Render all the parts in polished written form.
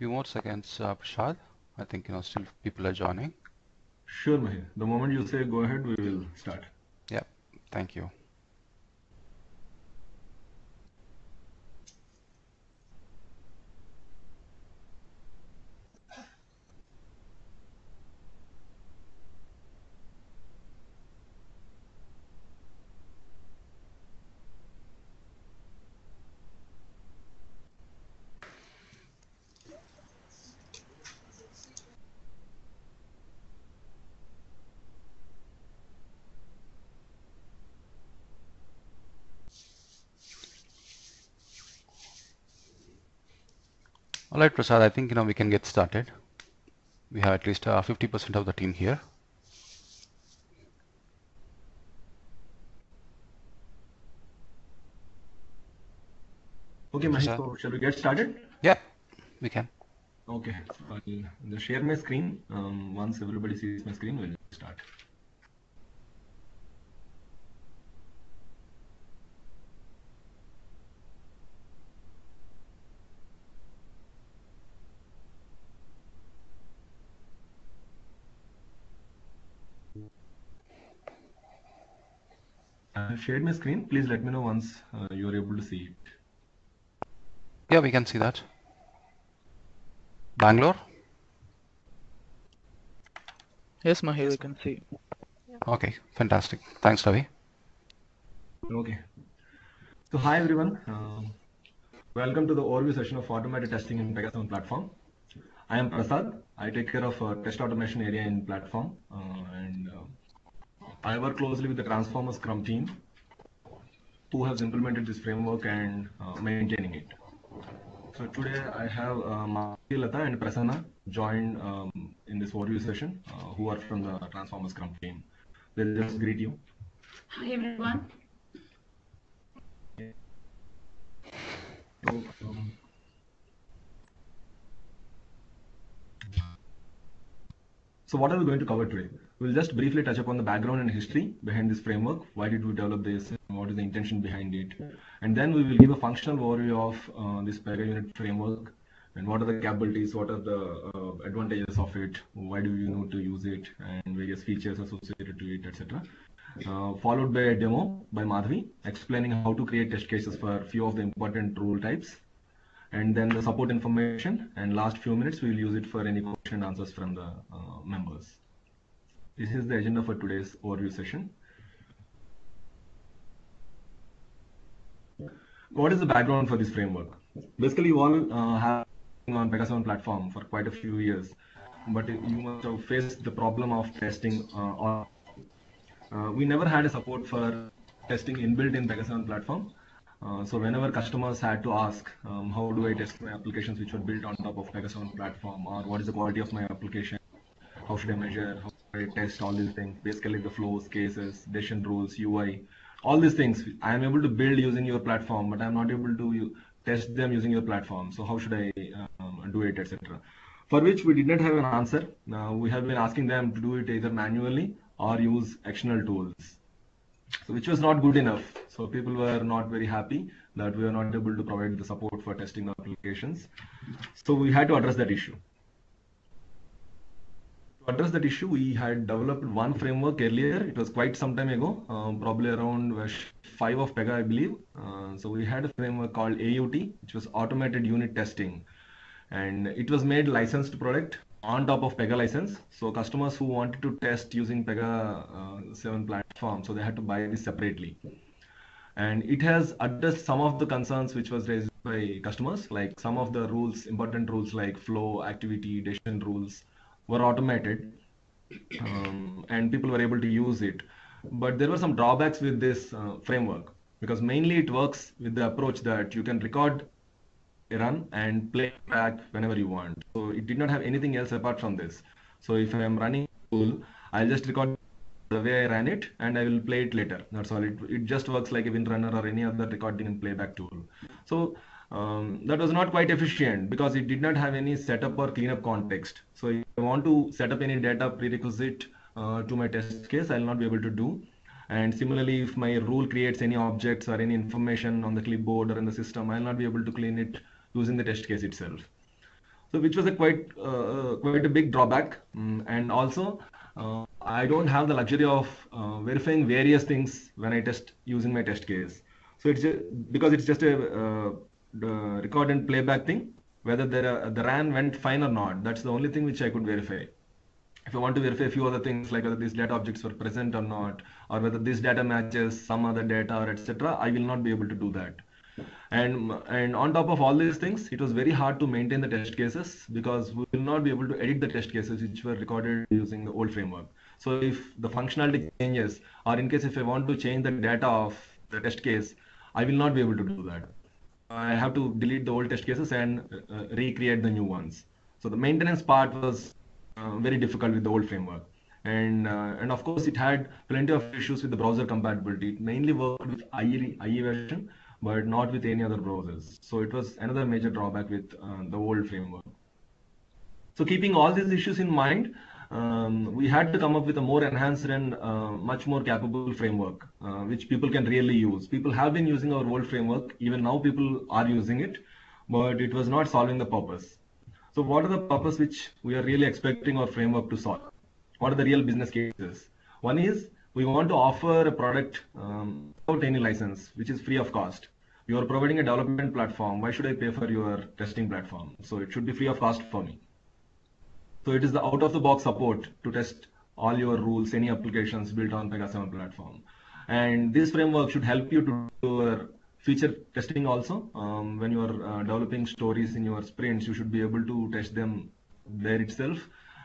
few more seconds, Prasad. I think, you know, still people are joining. Sure, Mahir. The moment you say go ahead, we will start. Yeah, thank you. All right, Prasad, I think, you know, we can get started. We have at least 50% of the team here. Okay, Mahir, so shall we get started? Yeah, we can. Okay, I'll share my screen. Once everybody sees my screen, we'll start. I've shared my screen. Please let me know once you are able to see it. Yeah, we can see that. Bangalore? Yes, Mahir, we can see. Okay, fantastic. Thanks, Ravi. Okay. So, hi everyone. Welcome to the overview session of automated testing in Pega 7 platform. I am Prasad. I take care of test automation area in platform, and I work closely with the Transformers Scrum team, who has implemented this framework and maintaining it. So today I have Mahti Latha and Prasanna joined in this overview session, who are from the Transformers Scrum team. They'll just greet you. Hi everyone. So, what are we going to cover today? We'll just briefly touch upon the background and history behind this framework. Why did we develop this? What is the intention behind it? And then we will give a functional overview of this PegaUnit framework and what are the capabilities, what are the advantages of it, why do you need to use it, and various features associated to it, etc. Followed by a demo by Madhavi explaining how to create test cases for a few of the important rule types. And then the support information, and last few minutes we'll use it for any question and answers from the members. This is the agenda for today's overview session. What is the background for this framework? Basically, you all have been on Pega 7 platform for quite a few years, but you must have faced the problem of testing. We never had a support for testing inbuilt in Pega 7 platform. So whenever customers had to ask, how do I test my applications which were built on top of Pega 7 platform, or what is the quality of my application, how should I measure, how I test all these things, basically the flows, cases, decision rules, UI, all these things I am able to build using your platform, but I am not able to test them using your platform. So how should I do it, etc. For which we did not have an answer. Now we have been asking them to do it either manually or use external tools, so which was not good enough. So people were not very happy that we were not able to provide the support for testing applications. So we had to address that issue. To address that issue, we had developed one framework earlier. It was quite some time ago, probably around version 5 of Pega, I believe. So we had a framework called AUT, which was automated unit testing, and it was made licensed product on top of Pega license. So customers who wanted to test using Pega 7 platform, so they had to buy this separately. And it has addressed some of the concerns which was raised by customers, like some of the rules, important rules like flow, activity, decision rules, were automated, and people were able to use it. But there were some drawbacks with this framework, because mainly it works with the approach that you can record a run and play back whenever you want. So it did not have anything else apart from this. So if I am running a tool, I'll just record the way I ran it and I will play it later. That's all. It just works like a WinRunner or any other recording and playback tool. So that was not quite efficient, because it did not have any setup or cleanup context. So if I want to set up any data prerequisite to my test case, I'll not be able to do. And similarly, if my rule creates any objects or any information on the clipboard or in the system, I'll not be able to clean it using the test case itself. So which was a quite a big drawback. And also, I don't have the luxury of verifying various things when I test using my test case. So it's just, because it's just a record and playback thing, whether the RAN went fine or not. That's the only thing which I could verify. If I want to verify a few other things, like whether these data objects were present or not, or whether this data matches some other data or etc., I will not be able to do that. And on top of all these things, it was very hard to maintain the test cases because we will not be able to edit the test cases which were recorded using the old framework. So if the functionality changes, or in case if I want to change the data of the test case, I will not be able to do that. I have to delete the old test cases and recreate the new ones. So the maintenance part was very difficult with the old framework. And of course, it had plenty of issues with the browser compatibility. It mainly worked with IE version, but not with any other browsers. So it was another major drawback with the old framework. So keeping all these issues in mind, we had to come up with a more enhanced and much more capable framework, which people can really use. People have been using our old framework. Even now people are using it, but it was not solving the purpose. So what are the purpose which we are really expecting our framework to solve? What are the real business cases? One is, we want to offer a product without any license, which is free of cost. You are providing a development platform. Why should I pay for your testing platform? So it should be free of cost for me. So it is the out-of-the-box support to test all your rules, any applications built on Pega 7 platform. And this framework should help you to do your feature testing also. When you are developing stories in your sprints, you should be able to test them there itself.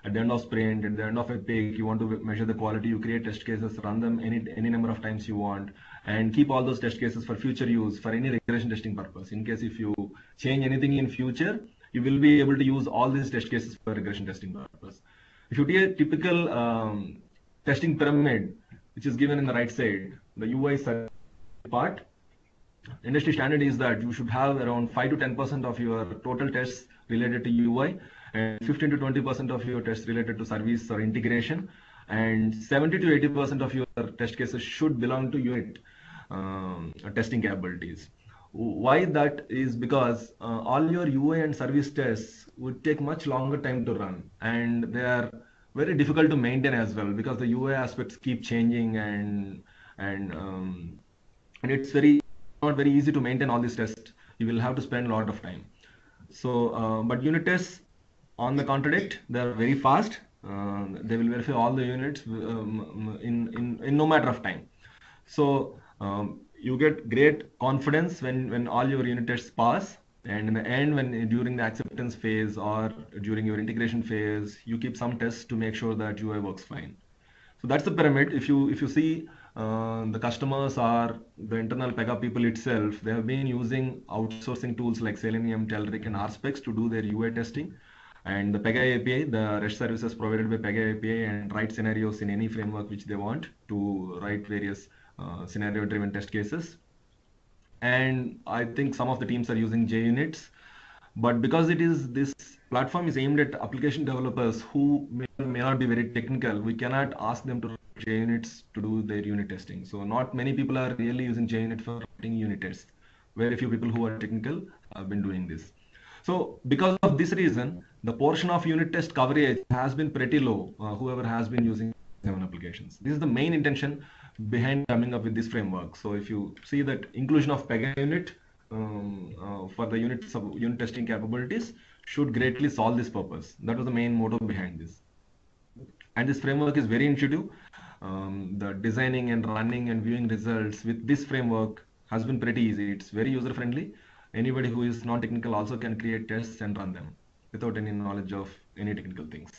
At the end of sprint, at the end of a pig, you want to measure the quality, you create test cases, run them any number of times you want, and keep all those test cases for future use, for any regression testing purpose. In case if you change anything in future, you will be able to use all these test cases for regression testing purpose. If you take a typical testing pyramid, which is given in the right side, the UI side part, industry standard is that you should have around 5 to 10% of your total tests related to UI, and 15 to 20% of your tests related to service or integration, and 70 to 80% of your test cases should belong to unit testing capabilities. Why that is because all your UI and service tests would take much longer time to run, and they are very difficult to maintain as well because the UI aspects keep changing, and it's not very easy to maintain all these tests. You will have to spend a lot of time. So, but unit tests, on the contradict, they are very fast. They will verify all the units in no matter of time. So you get great confidence when all your unit tests pass. And in the end, during the acceptance phase or during your integration phase, you keep some tests to make sure that UI works fine. So that's the pyramid. If you see the customers or the internal Pega people itself, they have been using outsourcing tools like Selenium, Telerik, and RSpecs to do their UI testing. And the Pega API, the REST services provided by Pega API, and write scenarios in any framework which they want to write various scenario-driven test cases. And I think some of the teams are using JUnits, but because this platform is aimed at application developers who may not be very technical, we cannot ask them to write JUnits to do their unit testing. So not many people are really using JUnit for writing unit tests. Very few people who are technical have been doing this. So because of this reason, the portion of unit test coverage has been pretty low, whoever has been using 7 applications. This is the main intention behind coming up with this framework. So if you see that inclusion of PegaUnit for the unit testing capabilities should greatly solve this purpose. That was the main motto behind this. And this framework is very intuitive. The designing and running and viewing results with this framework has been pretty easy. It's very user-friendly. Anybody who is non-technical also can create tests and run them without any knowledge of any technical things.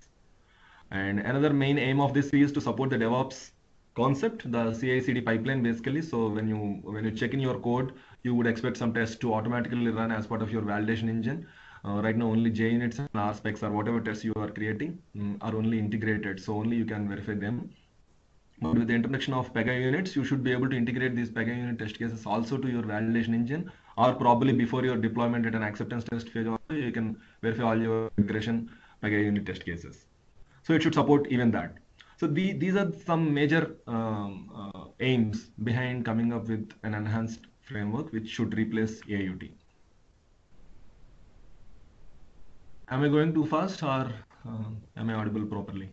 And another main aim of this is to support the DevOps concept, the CI-CD pipeline basically. So when you check in your code, you would expect some tests to automatically run as part of your validation engine. Right now only JUnits and RSpecs or whatever tests you are creating are only integrated, so only you can verify them. But with the introduction of PegaUnits, you should be able to integrate these PegaUnit test cases also to your validation engine, or probably before your deployment at an acceptance test phase also, you can verify all your regression PegaUnit test cases. So it should support even that. So these are some major aims behind coming up with an enhanced framework which should replace AUT. Am I going too fast or am I audible properly?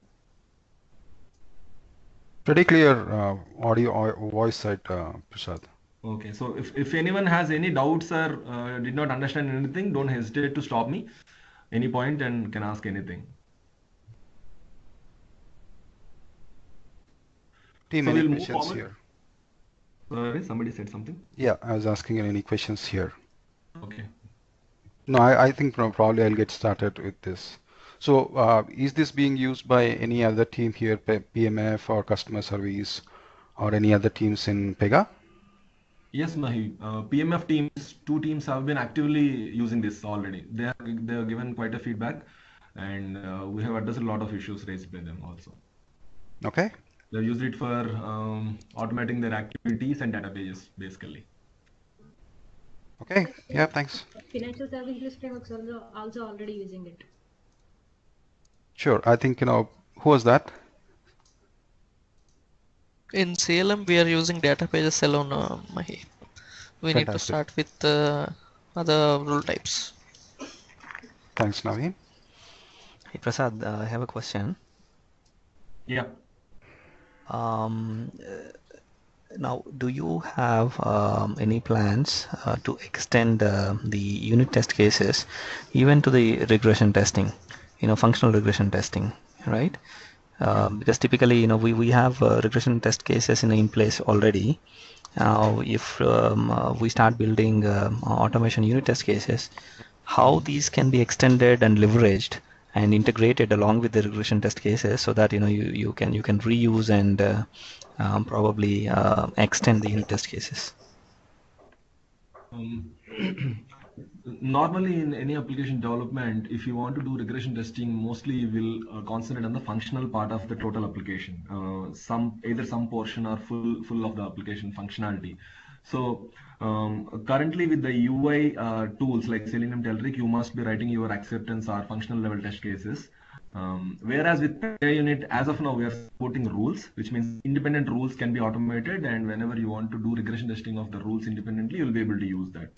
Pretty clear audio or voice side, Prasad. Okay, so if anyone has any doubts or did not understand anything, don't hesitate to stop me any point and can ask anything. Team, so any questions here? Sorry, somebody said something. Yeah, I was asking any questions here. Okay. No, I think probably I'll get started with this. So is this being used by any other team here, PMF or customer service or any other teams in Pega? Yes, Mahir. PMF teams, two teams have been actively using this already. They are given quite a feedback, and we have addressed a lot of issues raised by them also. Okay. They use it for automating their activities and databases, basically. Okay. Yeah. Thanks. Financial Services Framework also already using it. Sure. I think who was that? In CLM, we are using databases alone, Mahi. We Fantastic. Need to start with other rule types. Thanks, Naveen. Hey, Prasad, I have a question. Yeah. Now, do you have any plans to extend the unit test cases even to the regression testing, functional regression testing, right? Because typically, we have regression test cases in place already. Now, if we start building automation unit test cases, how these can be extended and leveraged and integrated along with the regression test cases, so that you can reuse and probably extend the unit test cases. Normally, in any application development, if you want to do regression testing, mostly we'll concentrate on the functional part of the total application, either some portion or full of the application functionality. So currently, with the UI tools like Selenium, Telerik, you must be writing your acceptance or functional level test cases. Whereas with PegaUnit, as of now, we are supporting rules, which means independent rules can be automated, and whenever you want to do regression testing of the rules independently, you'll be able to use that.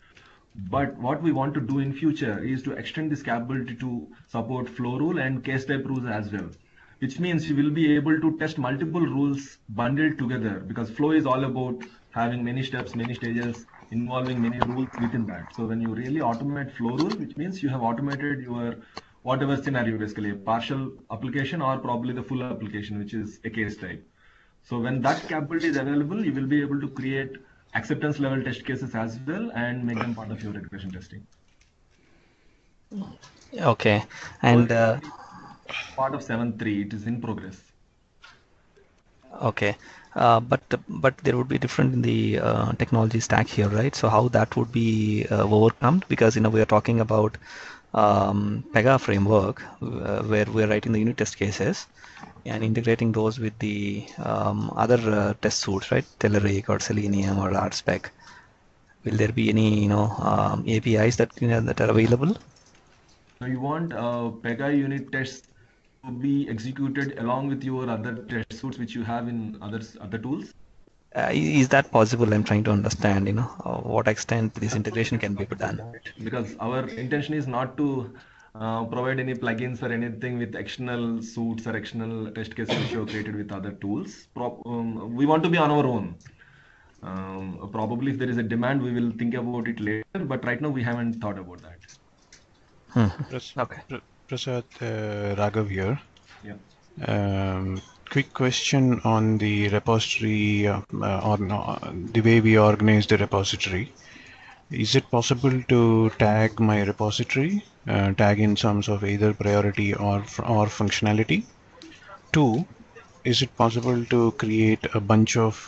But what we want to do in future is to extend this capability to support flow rule and case type rules as well, which means you will be able to test multiple rules bundled together, because flow is all about having many steps, many stages, involving many rules within that. So when you really automate flow rule, which means you have automated your whatever scenario, basically a partial application or probably the full application, which is a case type. So when that capability is available, you will be able to create acceptance level test cases as well and make them part of your regression testing. Okay, and part of 7.3, it is in progress. Okay, but there would be different in the technology stack here, right? So how that would be overcome, because we are talking about Pega framework where we are writing the unit test cases and integrating those with the other test suites, right? Telerik or Selenium or RSpec. Will there be any APIs that are available? So you want Pega unit tests to be executed along with your other test suites which you have in other tools? Is that possible? I'm trying to understand, what extent this integration can be done. Because our intention is not to provide any plugins or anything with external suites or external test cases which are created with other tools. We want to be on our own. Probably if there is a demand, we will think about it later, but right now we haven't thought about that. Okay. Prasad, Raghav here. Yeah. Quick question on the repository, the way we organize the repository. Is it possible to tag my repository, tag in terms of either priority or functionality? Two, is it possible to create a bunch of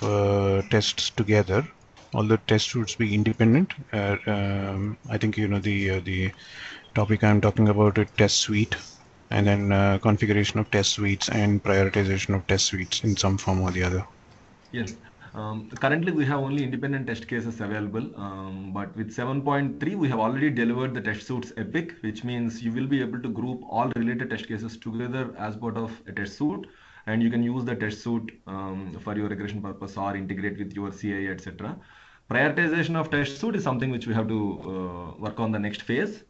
tests together? Although test suites be independent, I think the topic I'm talking about is test suite, and then configuration of test suites and prioritization of test suites in some form or the other. Yes. Currently, we have only independent test cases available, but with 7.3, we have already delivered the test suites epic, which means you will be able to group all related test cases together as part of a test suite, and you can use the test suite for your regression purpose or integrate with your CI, etc. Prioritization of test suite is something which we have to work on the next phase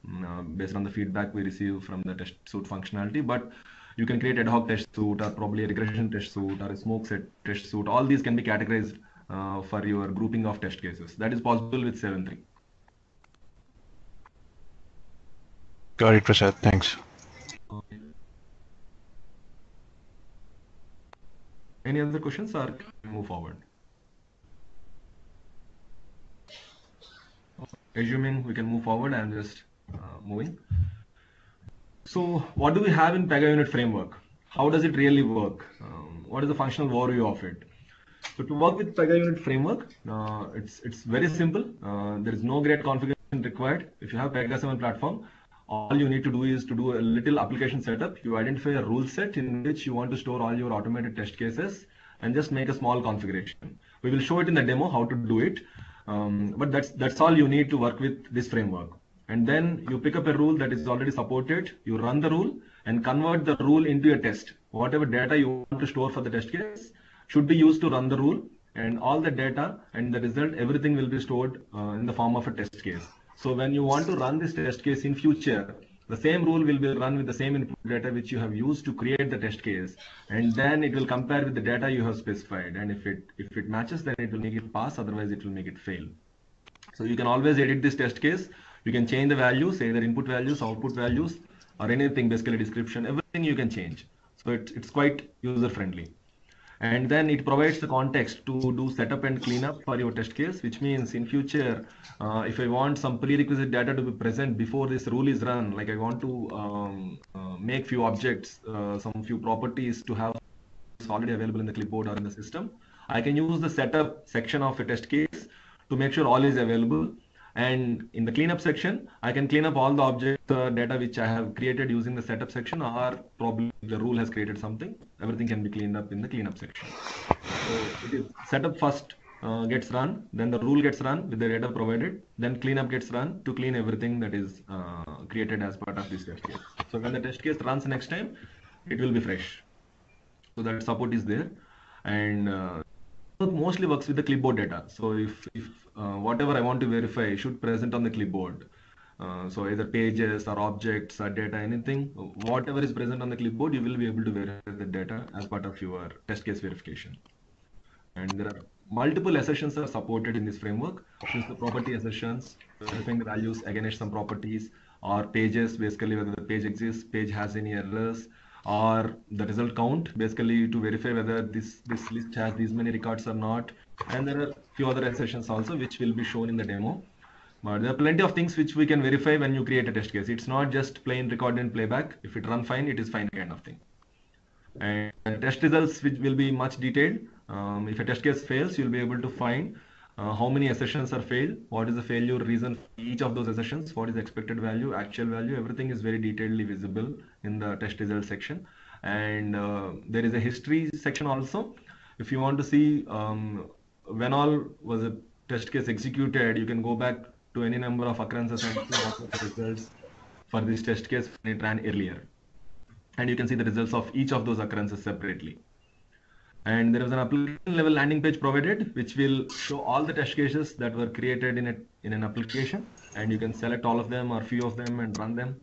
based on the feedback we receive from the test suite functionality. But you can create ad hoc test suite, or probably a regression test suite, or a smoke set test suite. All these can be categorized for your grouping of test cases. That is possible with 7.3. Got it, Prasad. Thanks. Okay. Any other questions, or can we move forward? Assuming we can move forward, I'm just moving. So what do we have in PegaUnit framework? How does it really work? What is the functional overview of it? So to work with PegaUnit framework, it's very simple. There is no great configuration required. If you have Pega 7 platform, all you need to do is to do a little application setup. You identify a rule set in which you want to store all your automated test cases and just make a small configuration. We will show it in the demo how to do it. But that's all you need to work with this framework. And then you pick up a rule that is already supported, you run the rule and convert the rule into a test. Whatever data you want to store for the test case should be used to run the rule, and all the data and the result, everything will be stored in the form of a test case. So when you want to run this test case in future, the same rule will be run with the same input data which you have used to create the test case, and then it will compare with the data you have specified, and if it matches, then it will make it pass, otherwise it will make it fail. So you can always edit this test case. You can change the values, either input values, output values, or anything, basically description, everything you can change. So it's quite user friendly. And then it provides the context to do setup and cleanup for your test case, which means in future, if I want some prerequisite data to be present before this rule is run, like I want to make few objects, few properties to have already available in the clipboard or in the system, I can use the setup section of a test case to make sure all is available. And in the cleanup section, I can clean up all the object data which I have created using the setup section, or probably the rule has created something. Everything can be cleaned up in the cleanup section. So it is setup first gets run, then the rule gets run with the data provided, then cleanup gets run to clean everything that is created as part of this test case. So when the test case runs next time, it will be fresh. So that support is there. And mostly works with the clipboard data. So if whatever I want to verify should present on the clipboard, so either pages or objects or data, anything, whatever is present on the clipboard, you will be able to verify the data as part of your test case verification. And there are multiple assertions are supported in this framework, which is the property assertions, verifying the values against some properties, or pages, basically whether the page exists, page has any errors, or the result count, basically to verify whether this list has these many records or not. And there are a few other assertions also which will be shown in the demo. But there are plenty of things which we can verify when you create a test case. It's not just plain record and playback. If it runs fine, it is fine kind of thing. And test results which will be much detailed. If a test case fails, you'll be able to find how many assertions are failed, what is the failure reason for each of those assertions, what is the expected value, actual value, everything is very detailedly visible in the test results section. And there is a history section also. If you want to see when all was a test case executed, you can go back to any number of occurrences and the results for this test case when it ran earlier. And you can see the results of each of those occurrences separately. And there is an application level landing page provided, which will show all the test cases that were created in an application. And you can select all of them or few of them and run them.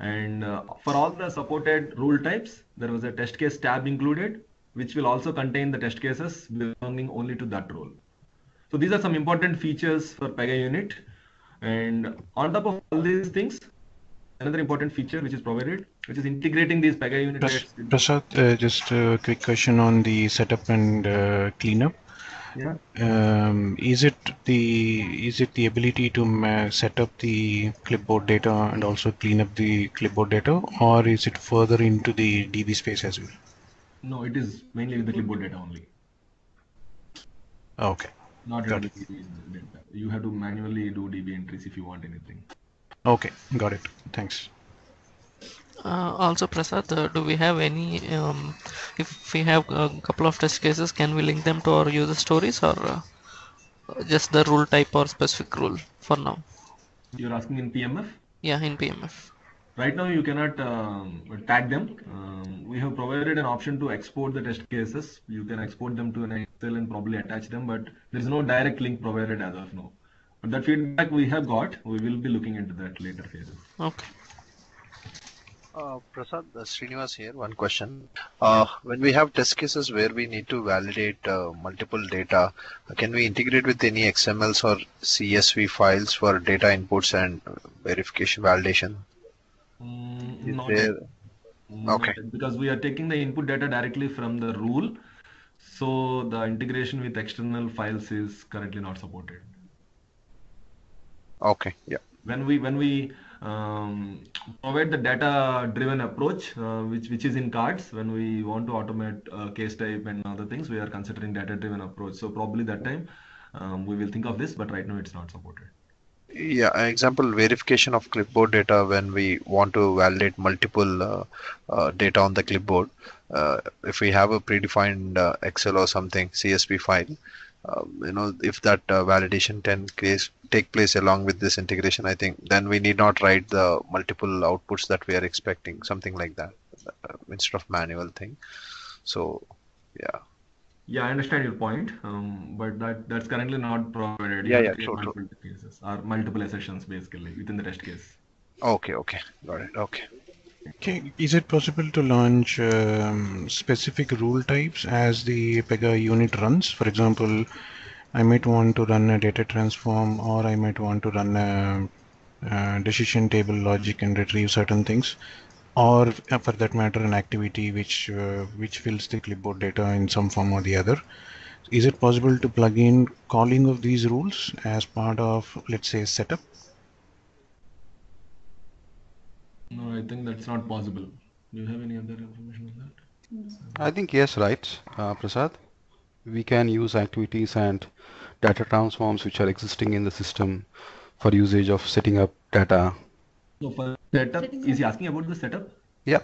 And for all the supported rule types, there was a test case tab included, which will also contain the test cases belonging only to that rule. So these are some important features for PegaUnit. And on top of all these things, another important feature which is provided, which is integrating these PegaUnit. Prasad, just a quick question on the setup and cleanup. Yeah. Is it the ability to set up the clipboard data and also clean up the clipboard data, or is it further into the DB space as well? No, it is mainly with the clipboard data only. Okay. Not really DB data. You have to manually do DB entries if you want anything. Okay, got it. Thanks. Also, Prasad, do we have any, if we have a couple of test cases, can we link them to our user stories, or just the rule type or specific rule for now? You're asking in PMF? Yeah, in PMF. Right now you cannot tag them. We have provided an option to export the test cases. You can export them to an Excel and probably attach them, but there is no direct link provided as of now. But that feedback we have got, we will be looking into that later phases. Okay. Prasad, Srinivas here, one question. When we have test cases where we need to validate multiple data, can we integrate with any XMLs or CSV files for data inputs and verification validation? Not there... Okay. Because we are taking the input data directly from the rule, so the integration with external files is currently not supported. Okay. Yeah. When we provide the data-driven approach, which is in cards, when we want to automate case type and other things, we are considering data-driven approach. So probably that time we will think of this, but right now it's not supported. Yeah, example, verification of clipboard data when we want to validate multiple data on the clipboard. If we have a predefined Excel or something, CSV file, you know, if that validation can take place along with this integration, I think then we need not write the multiple outputs that we are expecting, something like that, instead of manual thing. So, yeah. Yeah, I understand your point, but that's currently not provided. Yeah, sure. Cases or multiple assertions basically within the test case. Okay, okay, got it. Okay. Okay, is it possible to launch specific rule types as the Pega unit runs? For example, I might want to run a data transform, or I might want to run a decision table logic and retrieve certain things, or for that matter an activity which fills the clipboard data in some form or the other. Is it possible to plug in calling of these rules as part of, let's say, setup? No, I think that's not possible. Do you have any other information on that? I think yes, right, Prasad. We can use activities and data transforms which are existing in the system for usage of setting up data. So for setup, is he asking about the setup? Yeah.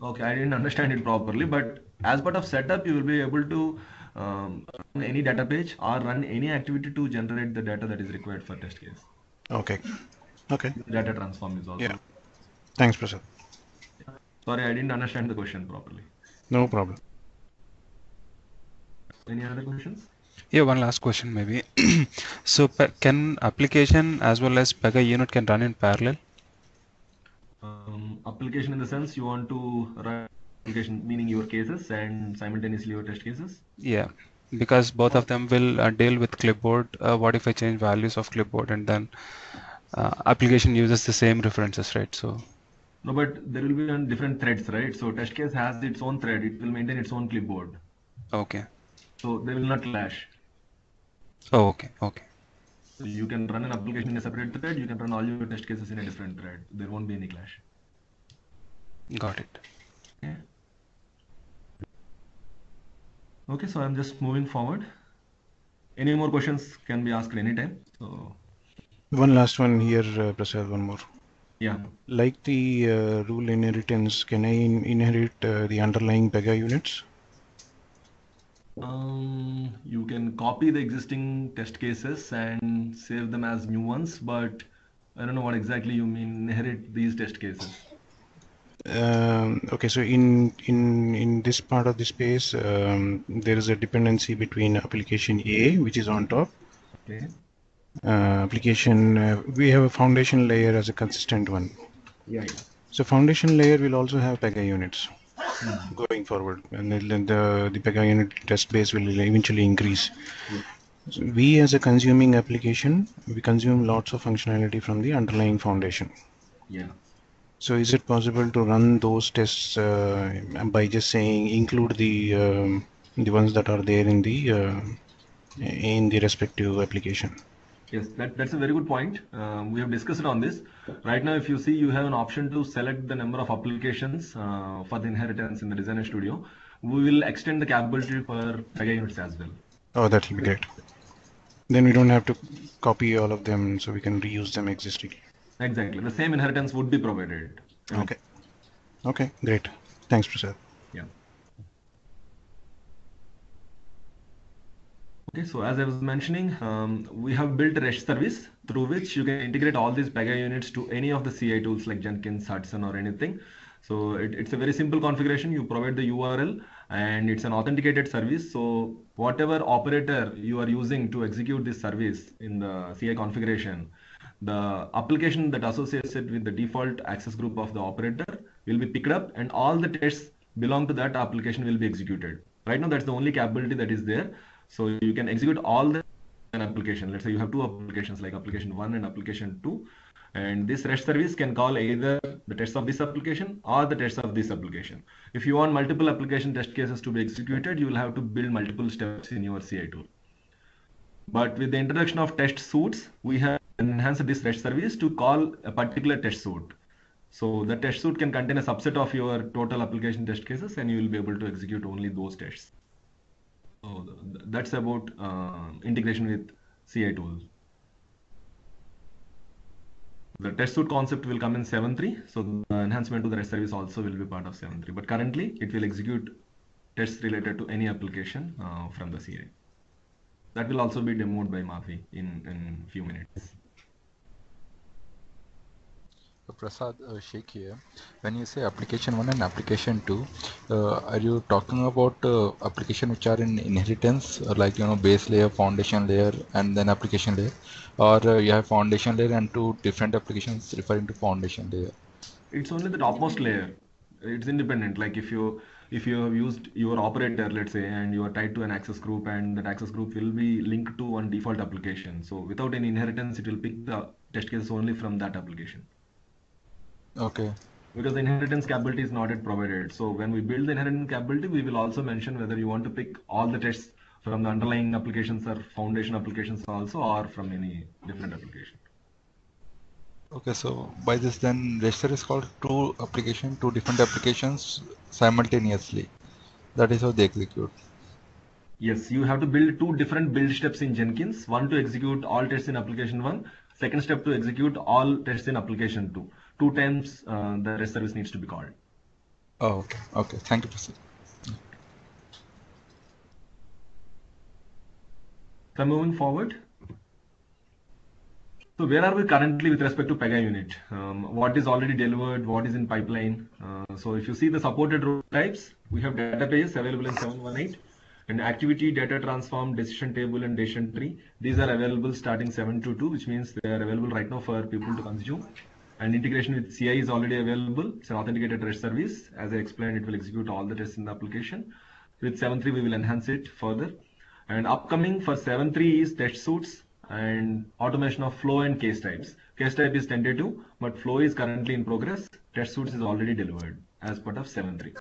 Okay, I didn't understand it properly, but as part of setup, you will be able to run any data page or run any activity to generate the data that is required for test case. Okay. Okay. Data transform is also. Yeah. Thanks, Prasad. Sorry, I didn't understand the question properly. No problem. Any other questions? Yeah, one last question maybe. So can application as well as Pega unit can run in parallel? Application in the sense you want to run application, meaning your cases and simultaneously your test cases? Yeah, because both of them will deal with clipboard. What if I change values of clipboard, and then application uses the same references, right? So no, but there will be on different threads, right? So test case has its own thread. It will maintain its own clipboard. Okay. So they will not clash. Oh, okay. Okay. So you can run an application in a separate thread, you can run all your test cases in a different thread. There won't be any clash. Got it. Yeah. Okay, so I'm just moving forward. Any more questions can be asked anytime. So one last one here, Prasad, one more. Yeah. Like the rule inheritance, can I inherit the underlying Pega units? You can copy the existing test cases and save them as new ones, but I don't know what exactly you mean inherit these test cases. Okay, so in this part of the space, there is a dependency between application A, which is on top. Okay. Application, we have a foundation layer as a consistent one. Yeah. So foundation layer will also have Pega units. Going forward, and then the Pega unit test base will eventually increase. Yeah. So we as a consuming application, we consume lots of functionality from the underlying foundation. Yeah. So is it possible to run those tests by just saying include the ones that are there in the respective application? Yes, that's a very good point. We have discussed on this. Right now, if you see, you have an option to select the number of applications for the inheritance in the Designer Studio. We will extend the capability for Pega units as well. Oh, that will be great. Then we don't have to copy all of them, so we can reuse them existing. Exactly. The same inheritance would be provided. Okay. Okay, great. Thanks, Prasad. Yeah. Okay, so as I was mentioning, we have built a REST service through which you can integrate all these Pega units to any of the CI tools like Jenkins, Hudson, or anything. So it's a very simple configuration. You provide the URL and it's an authenticated service. So whatever operator you are using to execute this service in the CI configuration, the application that associates it with the default access group of the operator will be picked up and all the tests belong to that application will be executed. Right now, that's the only capability that is there. So you can execute all the application. Let's say you have two applications like application 1 and application 2. And this REST service can call either the tests of this application or the tests of this application. If you want multiple application test cases to be executed, you will have to build multiple steps in your CI tool. But with the introduction of test suites, we have enhanced this REST service to call a particular test suite. So the test suite can contain a subset of your total application test cases and you will be able to execute only those tests. So that's about integration with CI tools. The test suite concept will come in 7.3, so the enhancement to the REST service also will be part of 7.3. But currently, it will execute tests related to any application from the CI. That will also be demoed by Madhavi in a few minutes. Prasad, Sheikh here. When you say application 1 and application 2, are you talking about application which are in inheritance, like base layer, foundation layer, and then application layer, or you have foundation layer and two different applications referring to foundation layer? It's only the topmost layer. It's independent. Like if you have used your operator, let's say, and you are tied to an access group, and that access group will be linked to one default application. So without any inheritance, it will pick the test cases only from that application. Okay. Because the inheritance capability is not yet provided. So when we build the inheritance capability, we will also mention whether you want to pick all the tests from the underlying applications or foundation applications also, or from any different application. Okay, so by this then REST service is called two different applications simultaneously. That is how they execute. Yes, you have to build two different build steps in Jenkins. One to execute all tests in application 1. Second step to execute all tests in application 2. Two times the REST service needs to be called. Oh, okay. Okay. Thank you, Prasad. So moving forward. So where are we currently with respect to PegaUnit? What is already delivered? What is in pipeline? So if you see the supported role types, we have database available in 7.18. And activity, data transform, decision table, and decision tree. These are available starting 7.22, which means they are available right now for people to consume. And integration with CI is already available. It's an authenticated REST service. As I explained, it will execute all the tests in the application. With 7.3, we will enhance it further. And upcoming for 7.3 is test suites and automation of flow and case types. Case type is tentative, but flow is currently in progress. Test suites is already delivered as part of 7.3.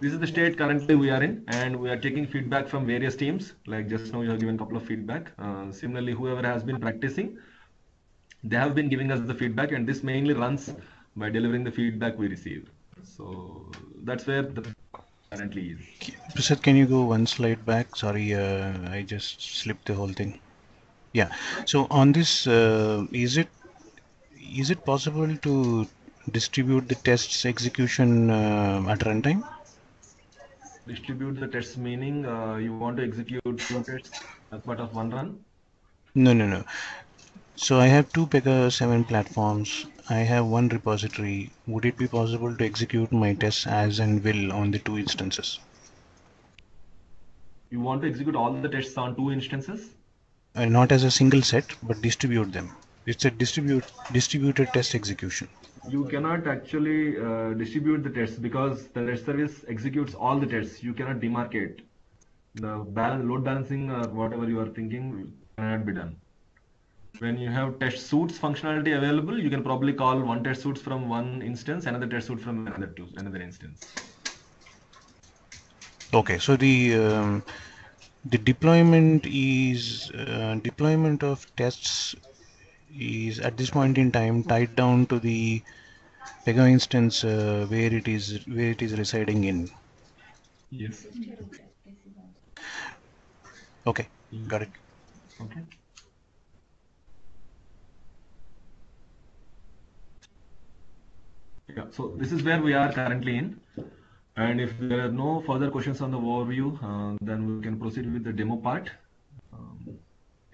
This is the state currently we are in, and we are taking feedback from various teams. Like just now, you have given a couple of feedback. Similarly, whoever has been practicing, they have been giving us the feedback, and this mainly runs by delivering the feedback we receive. So that's where the currently is. Prasad, can you go one slide back? Sorry, I just slipped the whole thing. Yeah. So on this, is it possible to distribute the tests execution at runtime? Distribute the tests meaning you want to execute two tests as part of one run? No. So I have two Pega 7 platforms. I have one repository. Would it be possible to execute my tests as and will on the two instances? You want to execute all the tests on two instances? Not as a single set, but distribute them. It's a distributed test execution. You cannot actually distribute the tests because the REST service executes all the tests. You cannot demarcate. The load balancing or whatever you are thinking cannot be done. When you have test suites functionality available, you can probably call one test suite from one instance, another test suite from another instance. Okay, so the deployment is deployment of tests is at this point in time tied down to the Pega instance where it is residing in. Yes. Okay, got it. Okay. Yeah, so this is where we are currently in, and if there are no further questions on the overview, then we can proceed with the demo part.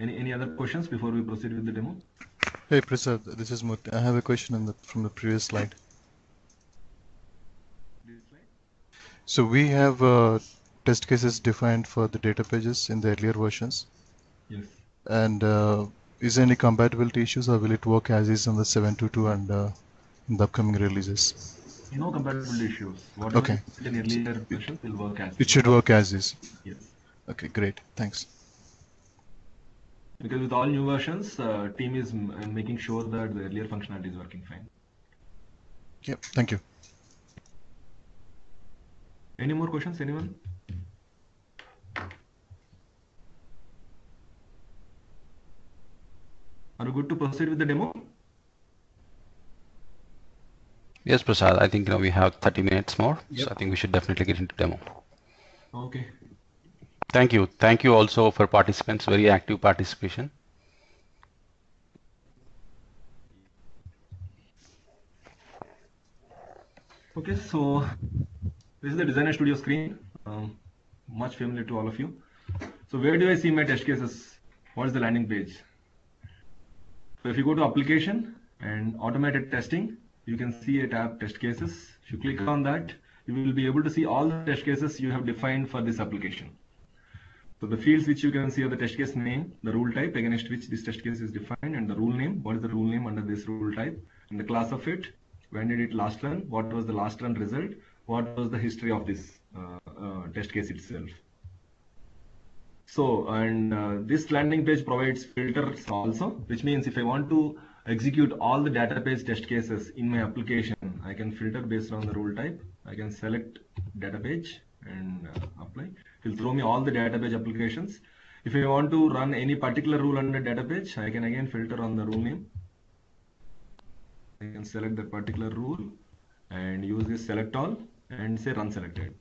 Any other questions before we proceed with the demo? Hey Prasad, this is Mut. I have a question on the, from the previous slide. So we have test cases defined for the data pages in the earlier versions. Yes. And is there any compatibility issues, or will it work as is on the 7.2.2 and in the upcoming releases? No compatibility issues. What okay. In earlier versions will work as. It should work as is. Yes. Okay, great. Thanks. Because with all new versions, team is making sure that the earlier functionality is working fine. Yep. Thank you. Any more questions, anyone? Are you good to proceed with the demo? Yes, Prasad. I think we have 30 minutes more, yep. So I think we should definitely get into demo. Okay. Thank you. Thank you also for participants. Very active participation. Okay, so this is the Designer Studio screen, much familiar to all of you. So where do I see my test cases? What is the landing page? So if you go to application and automated testing, you can see a tab test cases. If you click on that, you will be able to see all the test cases you have defined for this application. So the fields which you can see are the test case name, the rule type against which this test case is defined, and the rule name, what is the rule name under this rule type, and the class of it, when did it last run, what was the last run result, what was the history of this test case itself. So, and this landing page provides filters also, which means if I want to execute all the database test cases in my application, I can filter based on the rule type. I can select data page and apply. It will throw me all the data page applications. If I want to run any particular rule under data page, I can again filter on the rule name. I can select that particular rule and use this select all and say run selected.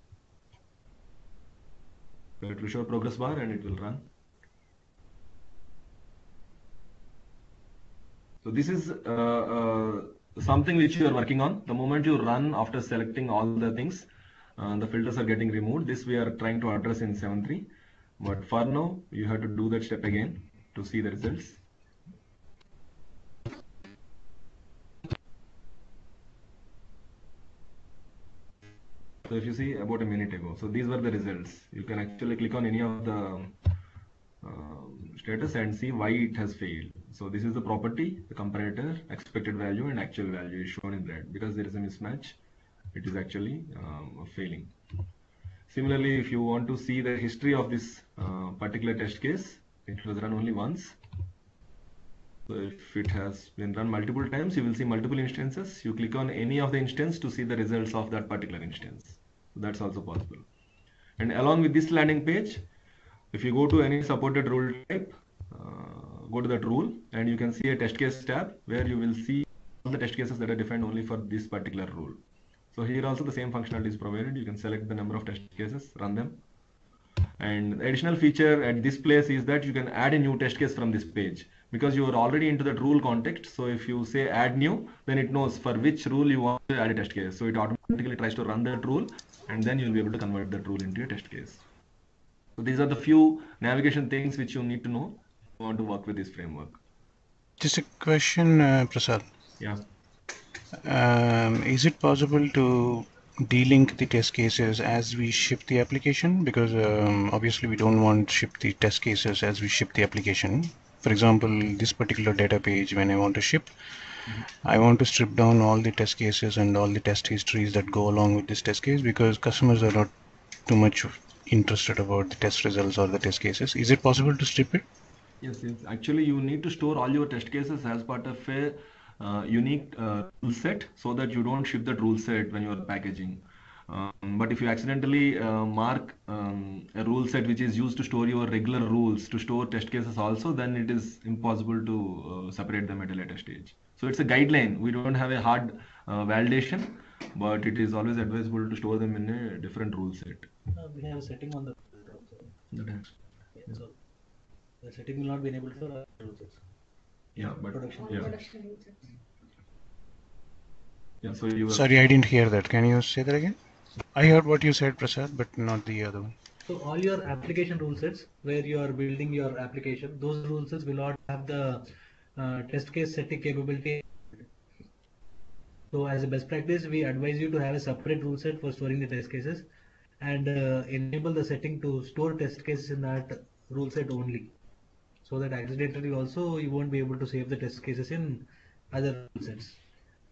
So it will show progress bar and it will run. So this is something which you are working on. The moment you run after selecting all the things, the filters are getting removed. This we are trying to address in 7.3. But for now, you have to do that step again to see the results. So if you see about a minute ago, so these were the results. You can actually click on any of the status and see why it has failed. So this is the property, the comparator, expected value and actual value is shown in red. Because there is a mismatch, it is actually failing. Similarly, if you want to see the history of this particular test case, it was run only once. So if it has been run multiple times, you will see multiple instances. You click on any of the instance to see the results of that particular instance. So that's also possible. And along with this landing page, if you go to any supported rule type, go to that rule and you can see a test case tab where you will see all the test cases that are defined only for this particular rule. So here also the same functionality is provided. You can select the number of test cases, run them. And the additional feature at this place is that you can add a new test case from this page. Because you are already into that rule context, so if you say add new, then it knows for which rule you want to add a test case. So it automatically tries to run that rule, and then you'll be able to convert that rule into a test case. So these are the few navigation things which you need to know if you want to work with this framework. Just a question, Prasad. Yeah. Is it possible to delink the test cases as we ship the application? Because obviously we don't want to ship the test cases as we ship the application. For example, this particular data page, when I want to ship, I want to strip down all the test cases and all the test histories that go along with this test case because customers are not too much interested about the test results or the test cases. Is it possible to strip it? Yes, yes. Actually, you need to store all your test cases as part of a unique rule set so that you don't ship that rule set when you are packaging. But if you accidentally mark a rule set which is used to store your regular rules to store test cases also, then it is impossible to separate them at a later stage. So it's a guideline. We don't have a hard validation, but it is always advisable to store them in a different rule set. We have a setting on the rule set. Okay. Yeah, so the setting will not be enabled for rule sets. Yeah, but production. Yeah. Production. Yeah, so you were... Sorry, I didn't hear that. Can you say that again? I heard what you said, Prasad, but not the other one. So all your application rule sets where you are building your application, those rule sets will not have the test case setting capability. So as a best practice, we advise you to have a separate rule set for storing the test cases and enable the setting to store test cases in that rule set only, so that accidentally also you won't be able to save the test cases in other rule sets.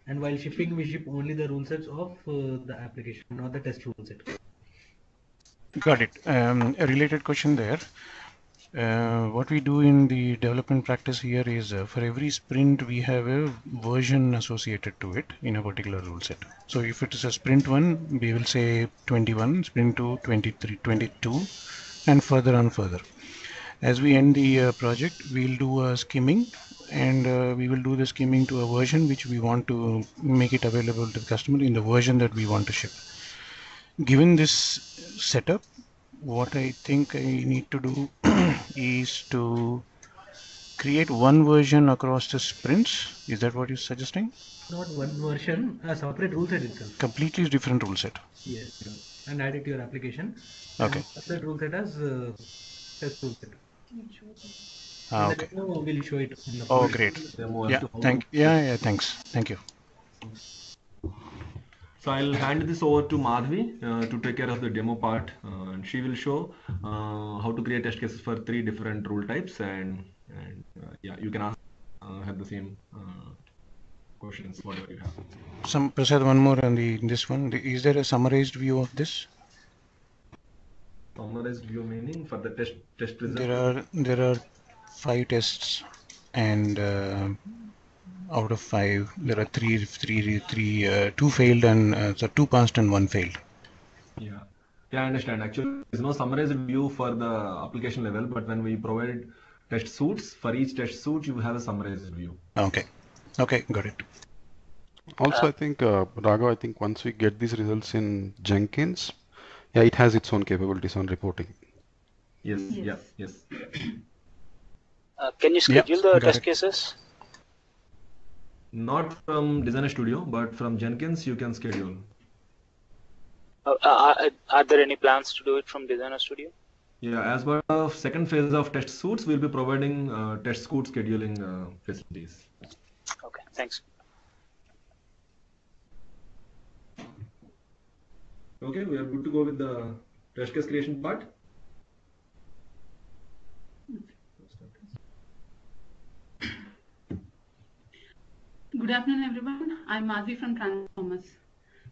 And while shipping, we ship only the rule sets of the application, not the test rule set. Got it. A related question there. What we do in the development practice here is for every sprint we have a version associated to it in a particular rule set. So if it is a sprint 1, we will say 21, sprint 2, 23, 22, and further and further. As we end the project, we'll do a skimming, and we will do the skimming to a version which we want to make it available to the customer in the version that we want to ship. Given this setup, what I think I need to do is to create one version across the sprints. Is that what you're suggesting? Not one version, a separate rule set itself. Completely different rule set. Yes, and add it to your application. Okay. Separate rule set as test rule set. Ah, okay. We'll show it in the oh, great. Yeah. Thank you. So I'll hand this over to Madhavi to take care of the demo part, and she will show how to create test cases for 3 different rule types, and yeah, you can ask have the same questions, whatever you have. Some Prasad, one more on this one. Is there a summarized view of this? Summarized view meaning for the test result. There are 5 tests, and out of 5, there are 2 failed, and so 2 passed and 1 failed. Yeah, I understand. Actually, there's no summarized view for the application level, but when we provide test suites, for each test suite, you have a summarized view. Okay. Okay, got it. Also, I think Raghav, I think once we get these results in Jenkins, yeah, it has its own capabilities on reporting. Yes. Yes. Can you schedule the test cases? Not from Designer Studio, but from Jenkins, you can schedule. Are there any plans to do it from Designer Studio? Yeah, as part of second phase of test suites, we'll be providing test suite scheduling facilities. Okay, thanks. Okay, we are good to go with the test case creation part. Good afternoon, everyone. I'm Madhavi from Transformers.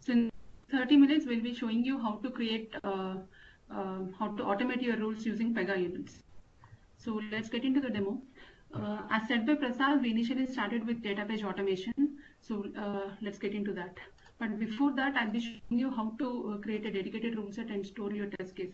So in 30 minutes, we'll be showing you how to create, how to automate your rules using PegaUnits. So let's get into the demo. As said by Prasad, we initially started with database automation. So let's get into that. But before that, I'll be showing you how to create a dedicated rule set and store your test case.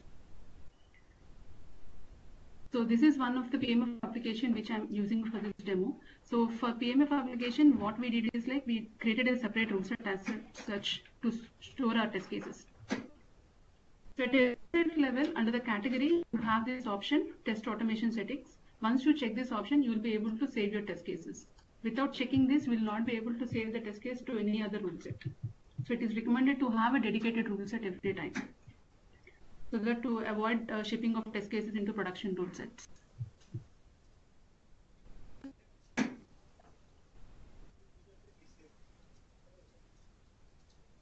So this is one of the PMF application which I'm using for this demo. So for PMF application, what we did is like we created a separate rule set as such to store our test cases. So at a test level, under the category, you have this option, test automation settings. Once you check this option, you will be able to save your test cases. Without checking this, you will not be able to save the test case to any other rule set. So it is recommended to have a dedicated rule set every time, so that to avoid shipping of test cases into production rule sets.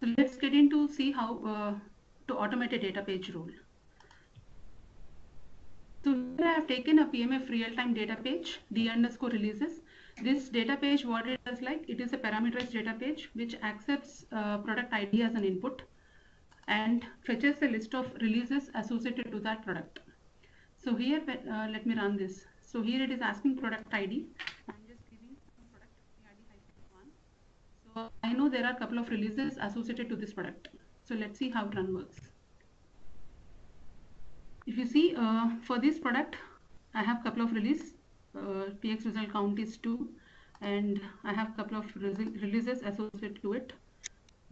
So let's get into see how to automate a data page rule. So here I have taken a PMF real-time data page, D_releases. This data page, what it does like, it is a parameterized data page which accepts product ID as an input and fetches a list of releases associated to that product. So here, let me run this. So here it is asking product ID. I'm just giving product ID 561. So I know there are a couple of releases associated to this product. So let's see how run works. If you see, for this product, I have a couple of releases. PX result count is 2, and I have a couple of releases associated to it.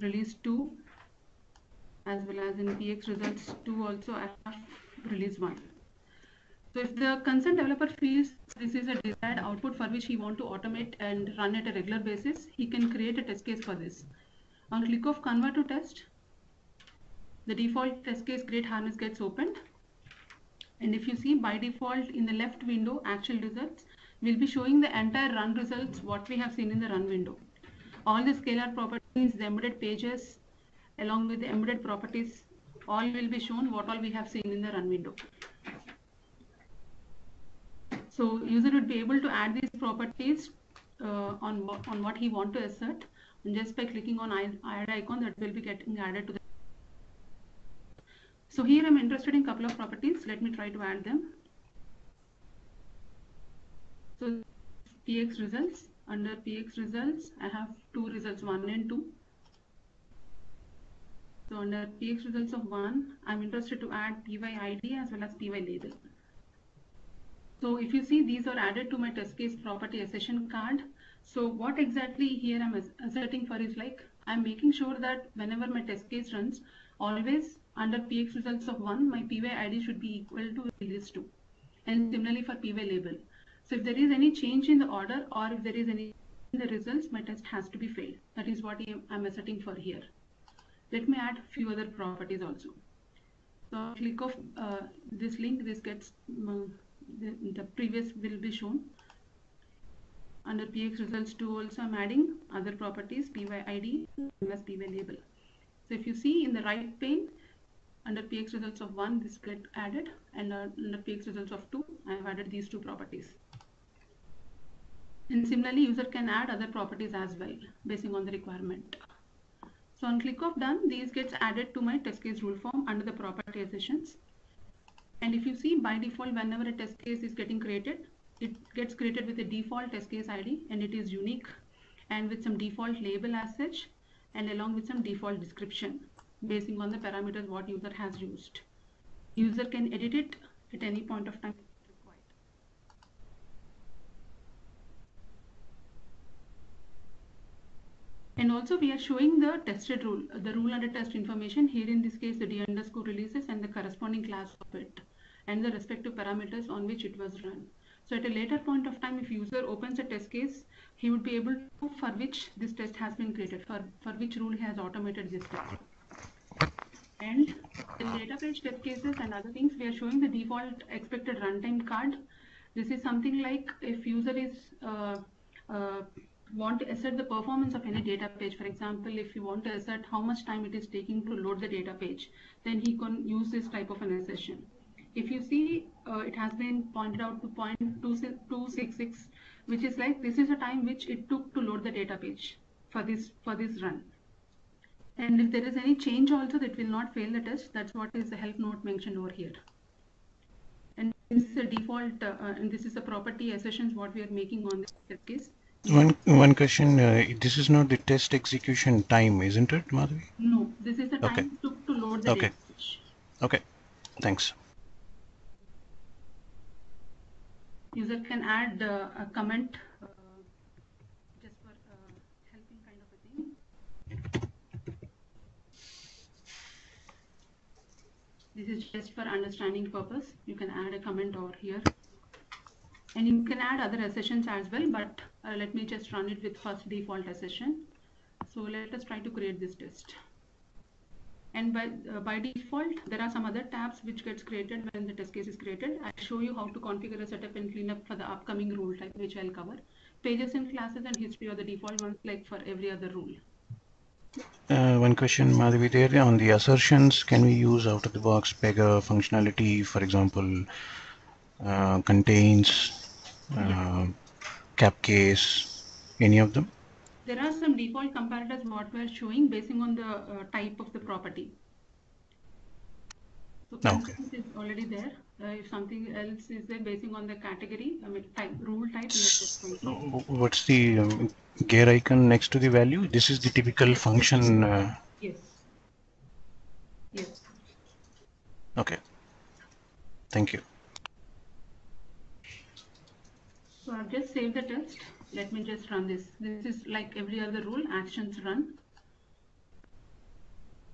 Release 2. As well as in PX results 2 also I have release 1. So if the concerned developer feels this is a desired output for which he wants to automate and run at a regular basis, he can create a test case for this. On click of convert to test, the default test case great harness gets opened. And if you see, by default in the left window, actual results will be showing the entire run results, what we have seen in the run window. All the scalar properties, the embedded pages, along with the embedded properties, all will be shown what all we have seen in the run window. So user would be able to add these properties on what he want to assert, and just by clicking on add icon, that will be getting added to the. So here I'm interested in a couple of properties. Let me try to add them. So PX results, under PX results, I have two results, 1 and 2. So under PX results of 1, I'm interested to add PY ID as well as PY label. So if you see, these are added to my test case property accession card. So what exactly here I'm asserting for is, like, I'm making sure that whenever my test case runs, always under PX results of 1, my PY ID should be equal to release 2. And similarly for PY label. So if there is any change in the order or if there is any change in the results, my test has to be failed. That is what I'm asserting for here. Let me add a few other properties also. So click of this link, this gets, the previous will be shown. Under PX results 2 also I'm adding other properties, PY ID plus PY label. So if you see in the right pane, under PX results of 1, this get added, and under PX results of 2, I have added these two properties. And similarly, user can add other properties as well, basing on the requirement. So on click of done, these gets added to my test case rule form under the property assertions. And if you see, by default, whenever a test case is getting created, it gets created with a default test case ID, and it is unique, and with some default label as such, and along with some default description, basing on the parameters what user has used. User can edit it at any point of time required. And also we are showing the tested rule, the rule under test information, here in this case the D_releases and the corresponding class of it and the respective parameters on which it was run. So at a later point of time, if user opens a test case, he would be able to, for which this test has been created, for which rule he has automated this test. And in database test cases and other things, we are showing the default expected runtime card. This is something like if user is want to assert the performance of any data page. For example, if you want to assert how much time it is taking to load the data page, then he can use this type of an assertion. If you see, it has been pointed out to 0.266, which is like this is the time which it took to load the data page for this run. And if there is any change also, that will not fail the test. That's what is the help note mentioned over here. And this is the default, and this is the property assertions what we are making on this test case. One question, this is not the test execution time, isn't it, Madhavi? No, this is the time it took to load the data page. Okay, thanks. User can add a comment. This is just for understanding purpose. You can add a comment over here. And you can add other assertions as well, but let me just run it with first default assertion. So let us try to create this test. And by default, there are some other tabs which gets created when the test case is created. I'll show you how to configure a setup and cleanup for the upcoming rule type, which I'll cover. Pages and classes and history are the default ones, like for every other rule. One question, Madhavi, there on the assertions, can we use out of the box Pega functionality, for example, contains, cap case, any of them? There are some default comparators what we are showing basing on the type of the property. So contains is already there. If something else is there basing on the category, I mean type, rule type. What's the gear icon next to the value? This is the typical function. Yes. Okay. Thank you. So I've just saved the test. Let me just run this. This is like every other rule, actions run.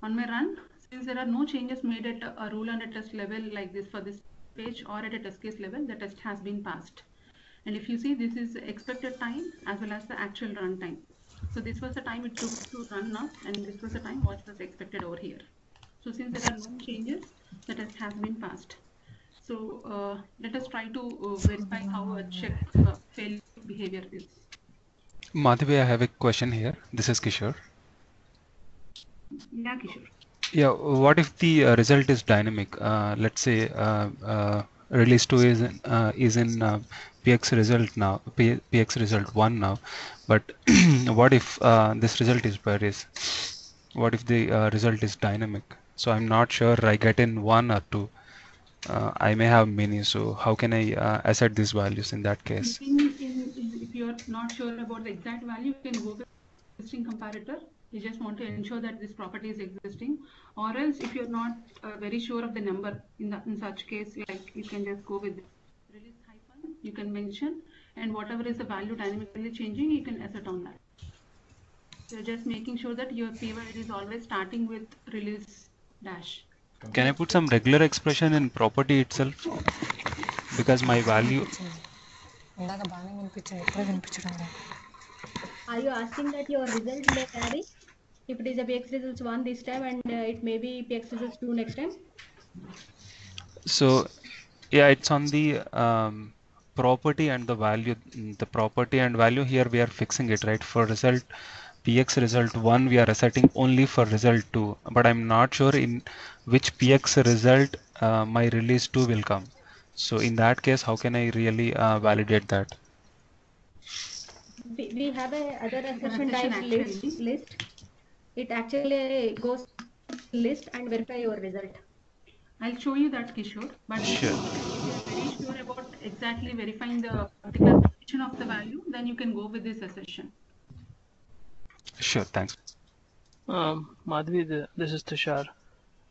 On my run, since there are no changes made at a rule under test level like this for this page or at a test case level, the test has been passed. And if you see, this is expected time as well as the actual run time. So this was the time it took to run up, and this was the time what was expected over here. So since there are no changes, the test has been passed. So let us try to verify how a check failed behavior is. Madhavi, I have a question here. This is Kishore. Yeah, Kishore. Yeah, what if the result is dynamic? Let's say release 2 is in PX result now, PX result 1 now, but what if this result is various? What if the result is dynamic? So I'm not sure I get in 1 or 2. I may have many, so how can I assert these values in that case? If you're not sure about the exact value, you can go with the existing comparator. You just want to ensure that this property is existing, or else if you're not very sure of the number in such case, like you can just go with release hyphen, you can mention, and whatever is the value dynamically changing, you can assert on that. So just making sure that your PY is always starting with release dash. Can I put some regular expression in property itself? Because my value. Are you asking that your result may vary? If it is a PX results 1 this time and it may be PX results 2 next time? So, yeah, it's on the property and the value. The property and value here we are fixing it, right? For result PX result 1 we are asserting only for result 2. But I'm not sure in which PX result my release 2 will come. So in that case, how can I really validate that? We have a other assessment type list. It actually goes list and verify your result. I'll show you that, Kishore. But sure. If you are very sure about exactly verifying the particular position of the value, then you can go with this assertion. Sure, thanks. Madhavi, this is Tushar.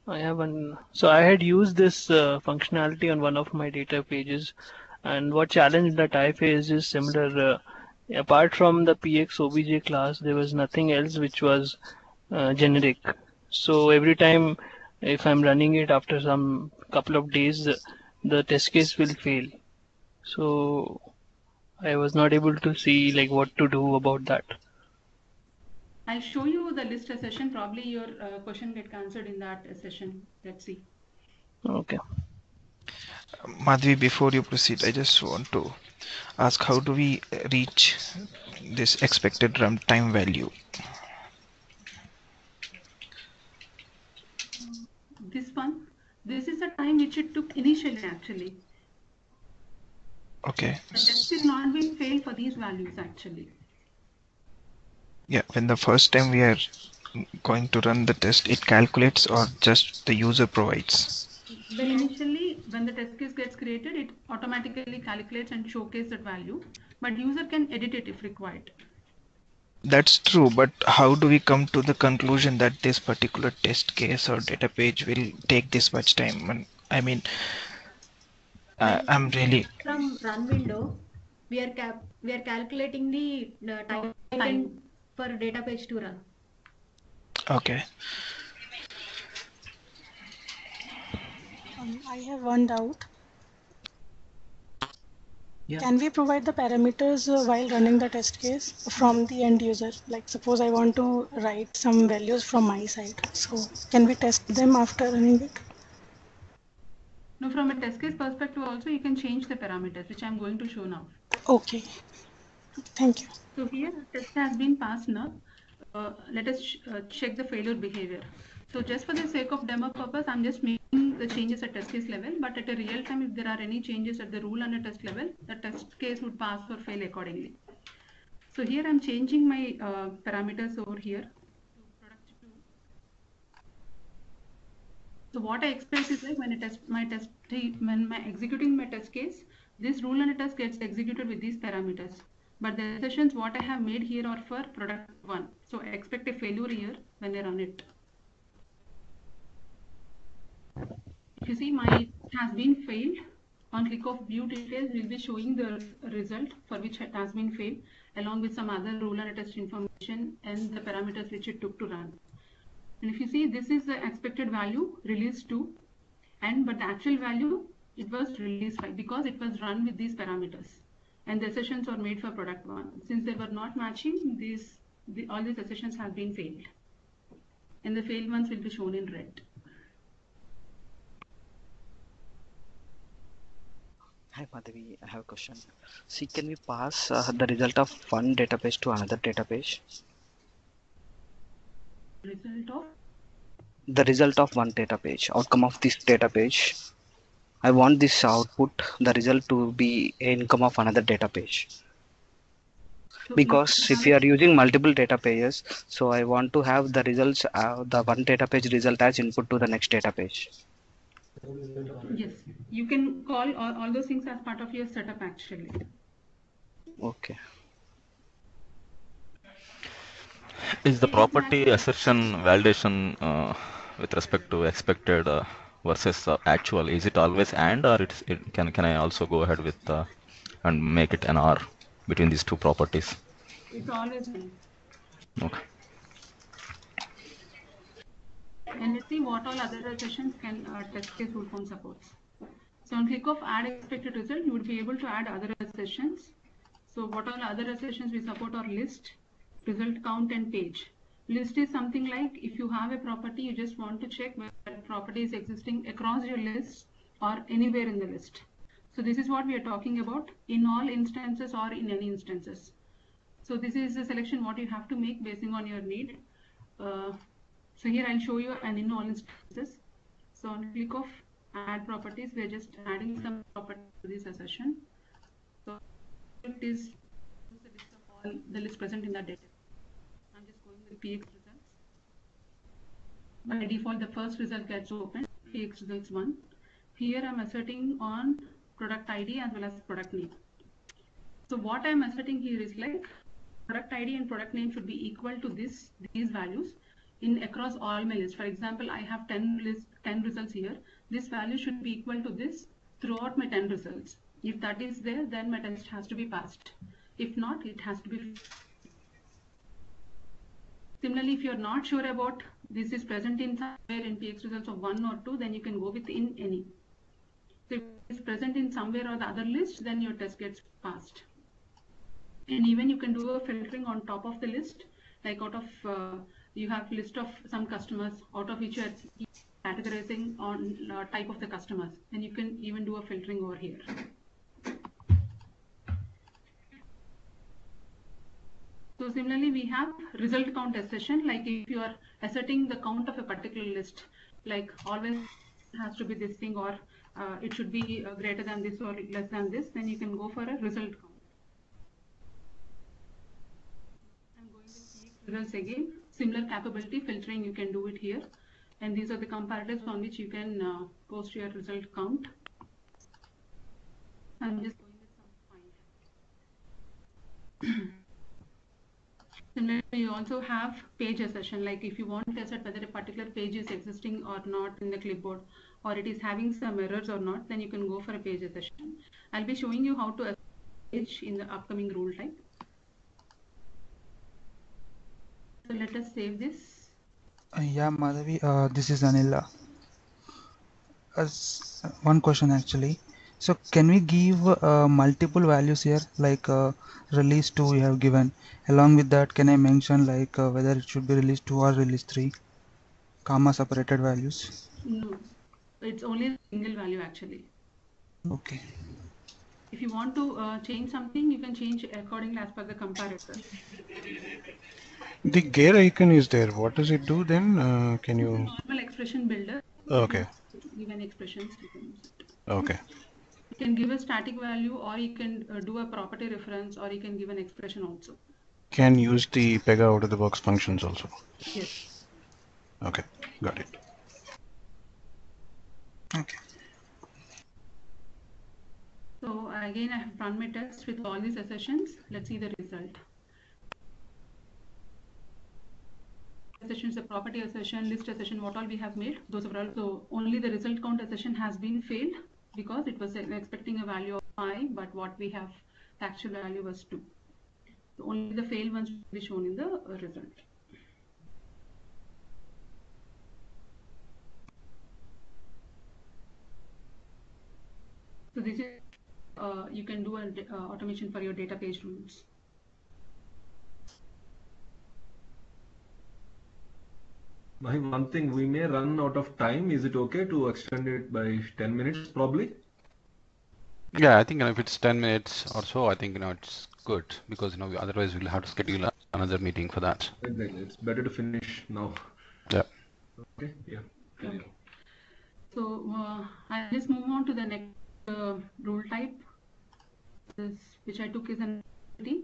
I have one. So I had used this functionality on one of my data pages, and what challenge that I faced is similar. Apart from the PX OBJ class, there was nothing else which was generic. So every time if I'm running it after some couple of days, the test case will fail. So I was not able to see like what to do about that. I'll show you the list session. Probably your question gets answered in that session. Let's see. Okay. Madhavi, before you proceed, I just want to ask, how do we reach this expected runtime value? This one? This is the time which it took initially, actually. Okay. The test is not being failed for these values, actually. Yeah, when the first time we are going to run the test, it calculates or just the user provides? Well, initially, when the test case gets created, it automatically calculates and showcases that value, but user can edit it if required. That's true, but how do we come to the conclusion that this particular test case or data page will take this much time? I mean, I'm really... From run window, we are calculating the time for a data page to run. Okay. I have one doubt. Yeah. Can we provide the parameters while running the test case from the end user? Like suppose I want to write some values from my side. So can we test them after running it? No, from a test case perspective also you can change the parameters, which I'm going to show now. Okay. Thank you. So here the test has been passed now. Let us check the failure behavior. So just for the sake of demo purpose, I'm just making the changes at test case level, but at a real time, if there are any changes at the rule under test level, the test case would pass or fail accordingly. So here I'm changing my parameters over here. So what I expect is like when executing my test case, this rule under test gets executed with these parameters. But the sessions what I have made here are for product 1. So I expect a failure here when I run it. You see, my has been failed. On click of view details, will be showing the result for which it has been failed, along with some other rule and test information and the parameters which it took to run. And if you see, this is the expected value, release 2, but the actual value, it was release 5 because it was run with these parameters. And the sessions are made for product 1. Since they were not matching, all these sessions have been failed. And the failed ones will be shown in red. Hi Madhavi, I have a question. See, can we pass the result of one database to another database? The result of one database, outcome of this database. I want this output, the result, to be income of another database. Because if you are using multiple databases, so I want to have the results, the one database result as input to the next database. Yes, you can call all those things as part of your setup actually. Okay. Is the property assertion validation with respect to expected versus actual, is it always and, or can I also go ahead with and make it an or between these two properties? It's always and. Okay. And let's see what all other assertions can test case rule form supports. So on click of add expected result, you would be able to add other assertions. So what all other assertions we support are list, result count, and page. List is something like if you have a property, you just want to check whether that property is existing across your list or anywhere in the list. So this is what we are talking about in all instances or in any instances. So this is the selection what you have to make basing on your need. So here I'll show you an in all instances. So on click of add properties, we're just adding some properties to this assertion. So it is the list of all the list present in the data. I'm just going with PX results. By default, the first result gets opened, PX results 1. Here I'm asserting on product ID as well as product name. So what I'm asserting here is like product ID and product name should be equal to this, these values in across all my lists. For example, I have 10 results here. This value should be equal to this throughout my 10 results. If that is there, then my test has to be passed. If not, it has to be. Similarly, if you're not sure about this is present in somewhere in PX results of 1 or 2, then you can go with in any. So if it's present in somewhere or the other list, then your test gets passed. And even you can do a filtering on top of the list, like out of you have list of some customers, out of which you are categorizing on type of the customers, and you can even do a filtering over here. So similarly, we have result count assertion, like if you are asserting the count of a particular list, like always has to be this thing, or it should be greater than this or less than this, then you can go for a result count. I'm going to results again. Similar capability filtering, you can do it here. And these are the comparators on which you can post your result count. I'm just going with some find. Similarly, you also have page assertion, like if you want to assert whether a particular page is existing or not in the clipboard, or it is having some errors or not, then you can go for a page assertion. I'll be showing you how to assert page in the upcoming rule type. So let us save this. Yeah, Madhavi, this is Anila. One question actually. So can we give multiple values here, like release 2 we have given. Along with that, can I mention like whether it should be release 2 or release 3, comma separated values? No, it's only a single value actually. Okay. If you want to change something, you can change accordingly as per the comparator. The gear icon is there. What does it do then? Can you? Normal expression builder. Okay. Given expressions. You can use it. Okay. You can give a static value, or you can do a property reference, or you can give an expression also. Can use the Pega out of the box functions also. Yes. Okay. Got it. Okay. So again, I have run my test with all these assertions. Let's see the result. Assertions, the property assertion, list assertion, what all we have made, those are all. So only the result count assertion has been failed because it was expecting a value of 5, but what we have, the actual value was 2. So only the failed ones will be shown in the result. So this is. You can do an automation for your data page rules. One thing, we may run out of time. Is it okay to extend it by 10 minutes probably? Yeah, I think if it's 10 minutes or so, I think it's good, because otherwise we'll have to schedule another meeting for that. Exactly. It's better to finish now. Yeah. Okay. Yeah. Okay. So I'll just move on to the next role type, which I took as an activity.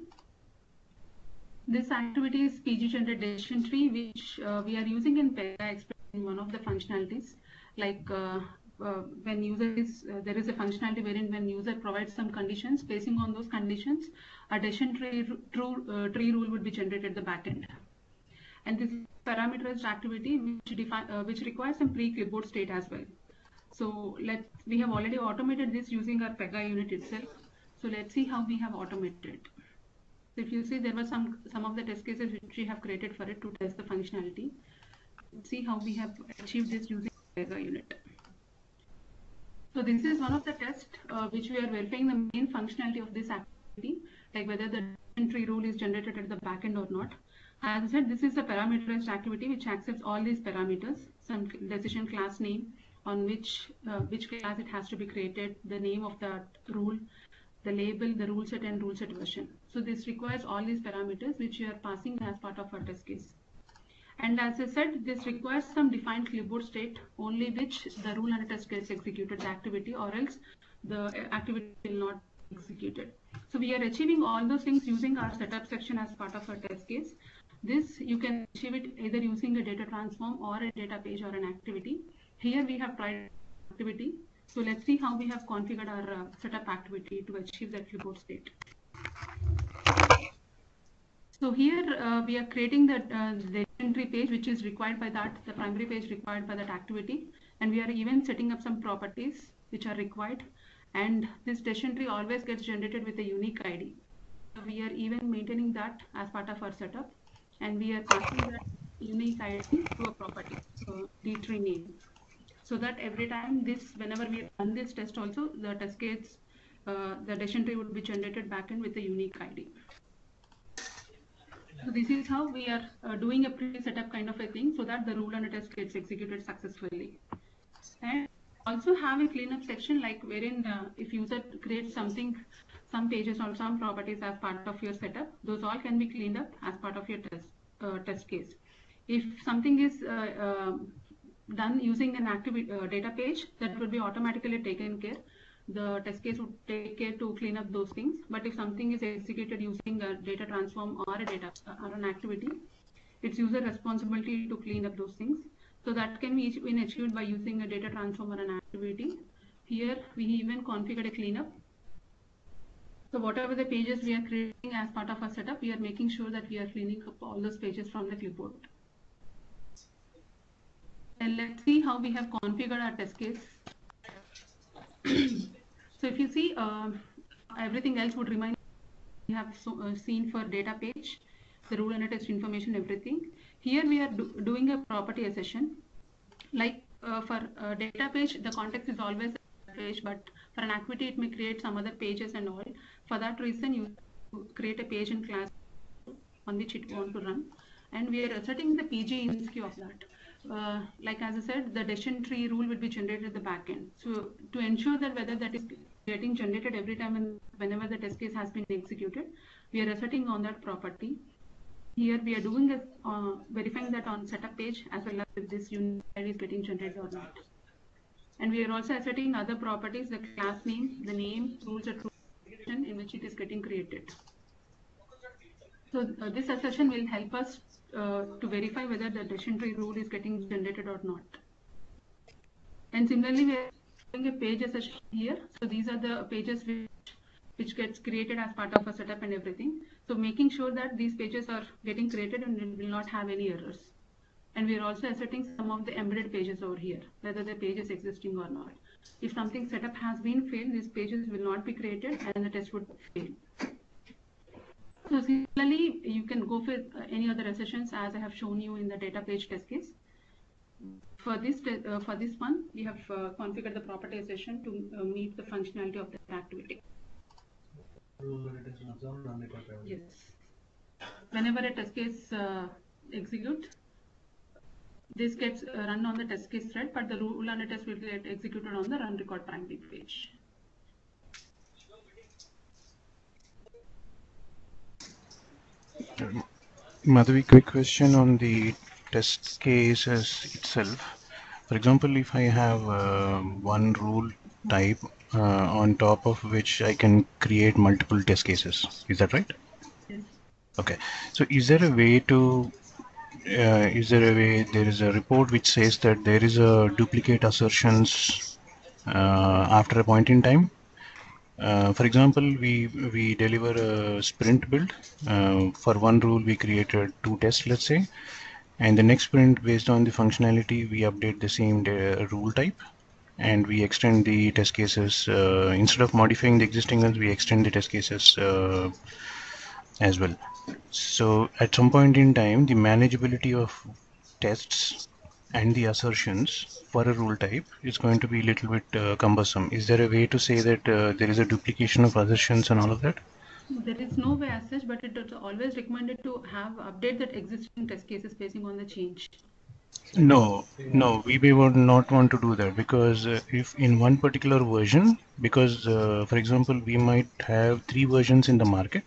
This activity is PG generated decision tree, which we are using in Pega Express in one of the functionalities, like when user is there is a functionality wherein when user provides some conditions, basing on those conditions, a decision tree rule would be generated at the backend. And this parameterized activity which requires some pre-clipboard state as well. So we have already automated this using our Pega unit itself. So let's see how we have automated it. So if you see, there were some of the test cases which we have created for it to test the functionality. Let's see how we have achieved this using Pega unit. So this is one of the tests which we are verifying the main functionality of this activity, like whether the entry rule is generated at the backend or not. As I said, this is a parameterized activity which accepts all these parameters, some decision class name, on which class it has to be created, the name of that rule, the label, the rule set, and rule set version. So this requires all these parameters which you are passing as part of our test case. And as I said, this requires some defined clipboard state, only which the rule and test case executed the activity, or else the activity will not be executed. So we are achieving all those things using our setup section as part of our test case. This you can achieve it either using a data transform or a data page or an activity. Here we have tried activity. So let's see how we have configured our setup activity to achieve that clipboard state. So here we are creating the entry page which is required by that, the primary page required by that activity. And we are even setting up some properties which are required. And this decision tree always gets generated with a unique ID. So we are even maintaining that as part of our setup. And we are passing that unique ID to a property, so the tree name. So that every time whenever we run this test also, the test case, the decision tree would be generated backend with a unique ID. So this is how we are doing a pre-setup kind of a thing, so that the rule and the test gets executed successfully. And also have a cleanup section, like wherein if user creates some pages or some properties as part of your setup, those all can be cleaned up as part of your test case. If something is done using an activity data page, that would be automatically taken care. The test case would take care to clean up those things. But if something is executed using a data transform or a data or an activity, it's user responsibility to clean up those things. So that can be achieved by using a data transform or an activity. Here we even configured a cleanup. So whatever the pages we are creating as part of our setup, we are making sure that we are cleaning up all those pages from the clipboard. And let's see how we have configured our test case. So if you see, everything else would remain. We have seen for data page, the rule and the test information, everything. Here we are doing a property accession. Like for data page, the context is always a page, but for an activity, it may create some other pages and all. For that reason, you create a page in class on which it want to run. And we are asserting the PG in queue of that. Like as I said, the decision tree rule would be generated at the backend. So to ensure that whether that is getting generated every time and whenever the test case has been executed, we are asserting on that property. Here we are doing this, verifying that on setup page as well as if this unit is getting generated or not. And we are also asserting other properties, the class name, the name, rules, in which it is getting created. So this assertion will help us to verify whether the decision tree rule is getting generated or not. And similarly, we are doing a page assertion here. So these are the pages which gets created as part of a setup and everything. So making sure that these pages are getting created and it will not have any errors. And we are also asserting some of the embedded pages over here, whether the page is existing or not. If something setup has been failed, these pages will not be created and the test would fail. So similarly, you can go for any other assertions as I have shown you in the data page test case. For this one, we have configured the property assertion to meet the functionality of the activity. Yes. Whenever a test case executes, this gets run on the test case thread, but the rule under test will get executed on the run record primary page. Madhavi, quick question on the test cases itself. For example, if I have one rule type on top of which I can create multiple test cases, is that right? Yes. Okay. So is there a way to there is a report which says that there is a duplicate assertions after a point in time? For example, we deliver a sprint build. For one rule, we created 2 tests, let's say. And the next sprint, based on the functionality, we update the same rule type. And we extend the test cases. Instead of modifying the existing ones, we extend the test cases as well. So at some point in time, the manageability of tests and the assertions for a rule type is going to be a little bit cumbersome. Is there a way to say that there is a duplication of assertions and all of that? There is no way as such, but it is always recommended to have update that existing test cases basing on the change. No, no, we would not want to do that, because if in one particular version, because for example, we might have 3 versions in the market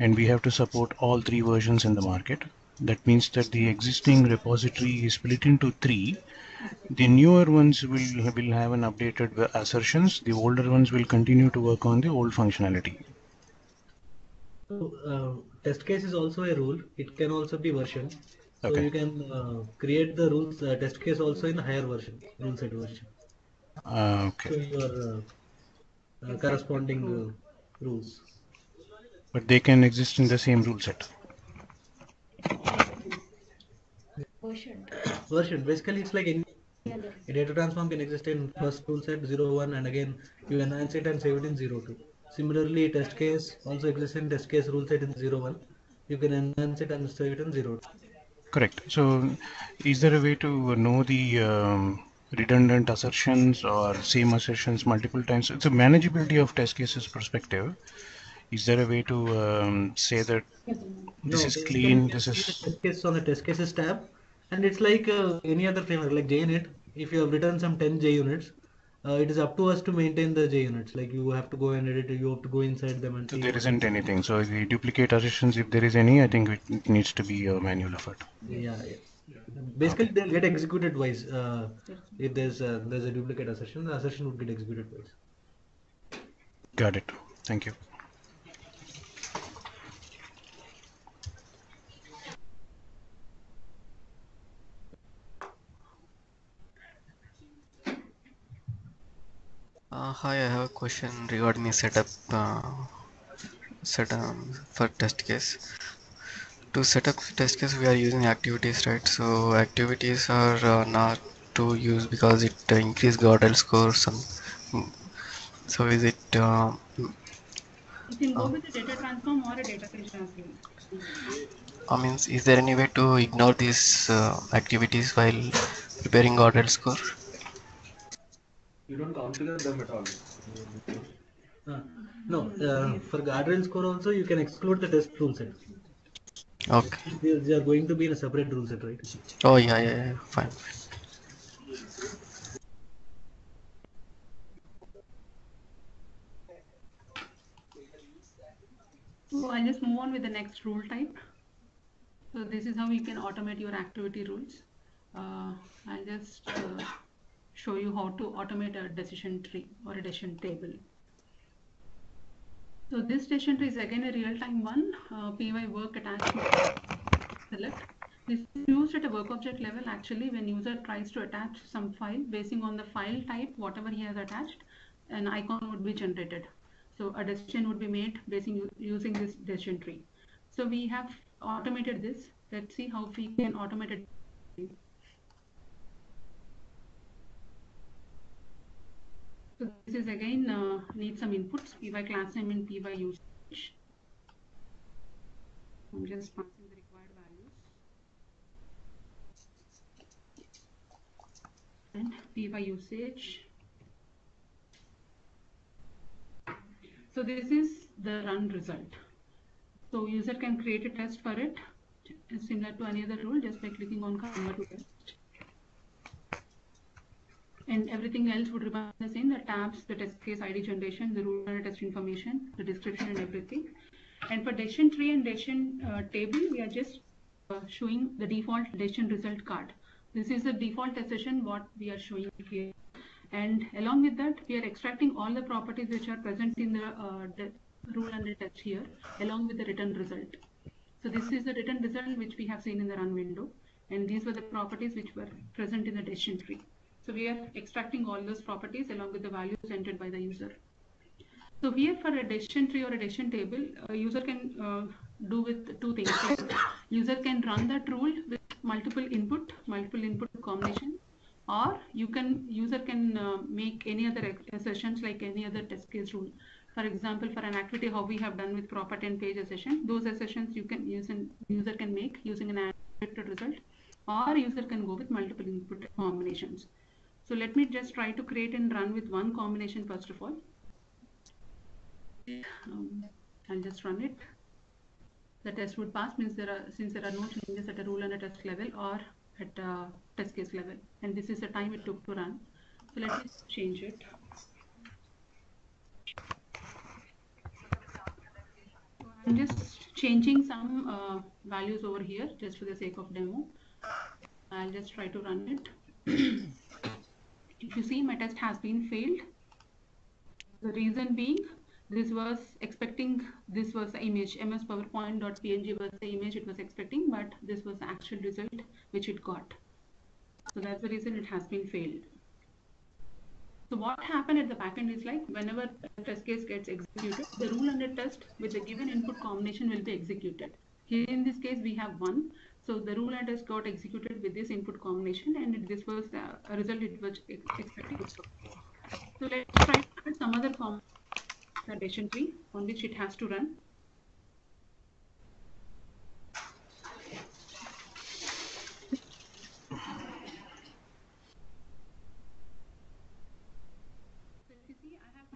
and we have to support all 3 versions in the market. That means that the existing repository is split into 3. The newer ones will have an updated assertions. The older ones will continue to work on the old functionality. So, test case is also a rule. It can also be version. So okay. You can create the rules test case also in a higher version, rule set version. Okay. So your corresponding rules. But they can exist in the same rule set. Version. Basically, it's like in a data transform can exist in first rule set 01, and again you enhance it and save it in 02. Similarly, test case also exists in test case rule set in 01. You can enhance it and save it in 02. Correct. So, is there a way to know the redundant assertions or same assertions multiple times? It's a manageability of test cases perspective. Is there a way to say that this is clean? This is test case on the test cases tab. And it's like any other framework, like JUnit. If you have written some 10 JUnits, it is up to us to maintain the JUnits. Like you have to go and edit, you have to go inside them. And so there isn't anything. So the duplicate assertions, if there is any, I think it needs to be a manual effort. Yeah. Basically, okay. They'll get executed twice. If there's a duplicate assertion, the assertion would get executed twice. Got it. Thank you. Hi, I have a question regarding setup for test case. To set up test case, we are using activities, right? So activities are not to use because it increase Godel score. Some so is it? You can go with a data transform or a data transform. I mean, is there any way to ignore these activities while preparing Godel score? You don't consider them at all. No, for guardrail score also you can exclude the test rule set. Okay. They are going to be in a separate rule set, right? Oh yeah, fine. So I'll just move on with the next rule type. So this is how you can automate your activity rules. I'll just show you how to automate a decision tree or a decision table. So this decision tree is again a real-time one, PY work attachment select. This is used at a work object level actually when user tries to attach some file. Basing on the file type, whatever he has attached, an icon would be generated. So a decision would be made basing using this decision tree. So we have automated this. Let's see how we can automate it. So this is again need some inputs, PY class name and PY usage. I'm just passing the required values and PY usage. So this is the run result. So user can create a test for it, similar to any other rule, just by clicking on convert to test. And everything else would remain the same, the tabs, the test case ID generation, the rule test information, the description and everything. And for decision tree and decision table, we are just showing the default decision result card. This is the default decision what we are showing here. And along with that, we are extracting all the properties which are present in the rule under test here, along with the return result. So this is the return result which we have seen in the run window. And these were the properties which were present in the decision tree. So we are extracting all those properties along with the values entered by the user. So here for a decision tree or a decision table, a user can do with two things. User can run that rule with multiple input combination, or user can make any other assertions like any other test case rule. For example, for an activity, how we have done with proper 10-page assertion, those assertions you can use and user can make using an unexpected result, or user can go with multiple input combinations. So let me just try to create and run with one combination first of all. I'll just run it. The test would pass means since there are no changes at a rule under test level or at a test case level, and this is the time it took to run. So let me change it. I'm just changing some values over here just for the sake of demo. I'll just try to run it. If you see, my test has been failed. The reason being, this was the image, MS PowerPoint.png was the image it was expecting, but this was the actual result which it got. So that's the reason it has been failed. So what happened at the backend is like whenever a test case gets executed, the rule under test with the given input combination will be executed. Here in this case, we have one. So the rule under test got executed with this input combination, and this was the result it was expecting. So let's try to add some other decision tree on which it has to run.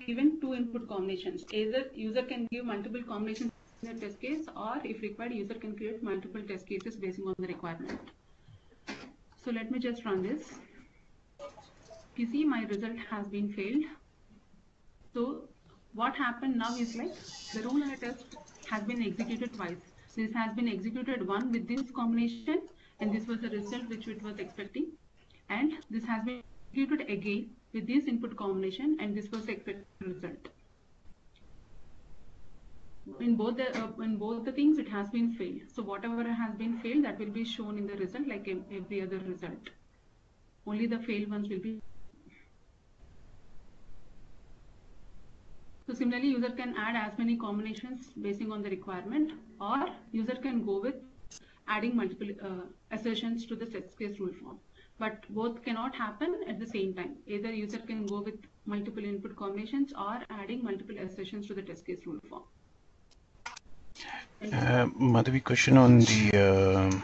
Given two input combinations. Either user can give multiple combinations in the test case, or if required, user can create multiple test cases based on the requirement. So let me just run this. You see, my result has been failed. So what happened now is like the rule under test has been executed twice. This has been executed one with this combination, and this was the result which it was expecting. And this has been executed again with this input combination, and this was the expected result. In both the things, it has been failed. So whatever has been failed, that will be shown in the result like every other result. Only the failed ones will be. So similarly, user can add as many combinations based on the requirement, or user can go with adding multiple assertions to the test case rule form. But both cannot happen at the same time. Either user can go with multiple input combinations or adding multiple assertions to the test case rule form. Madhavi, question on the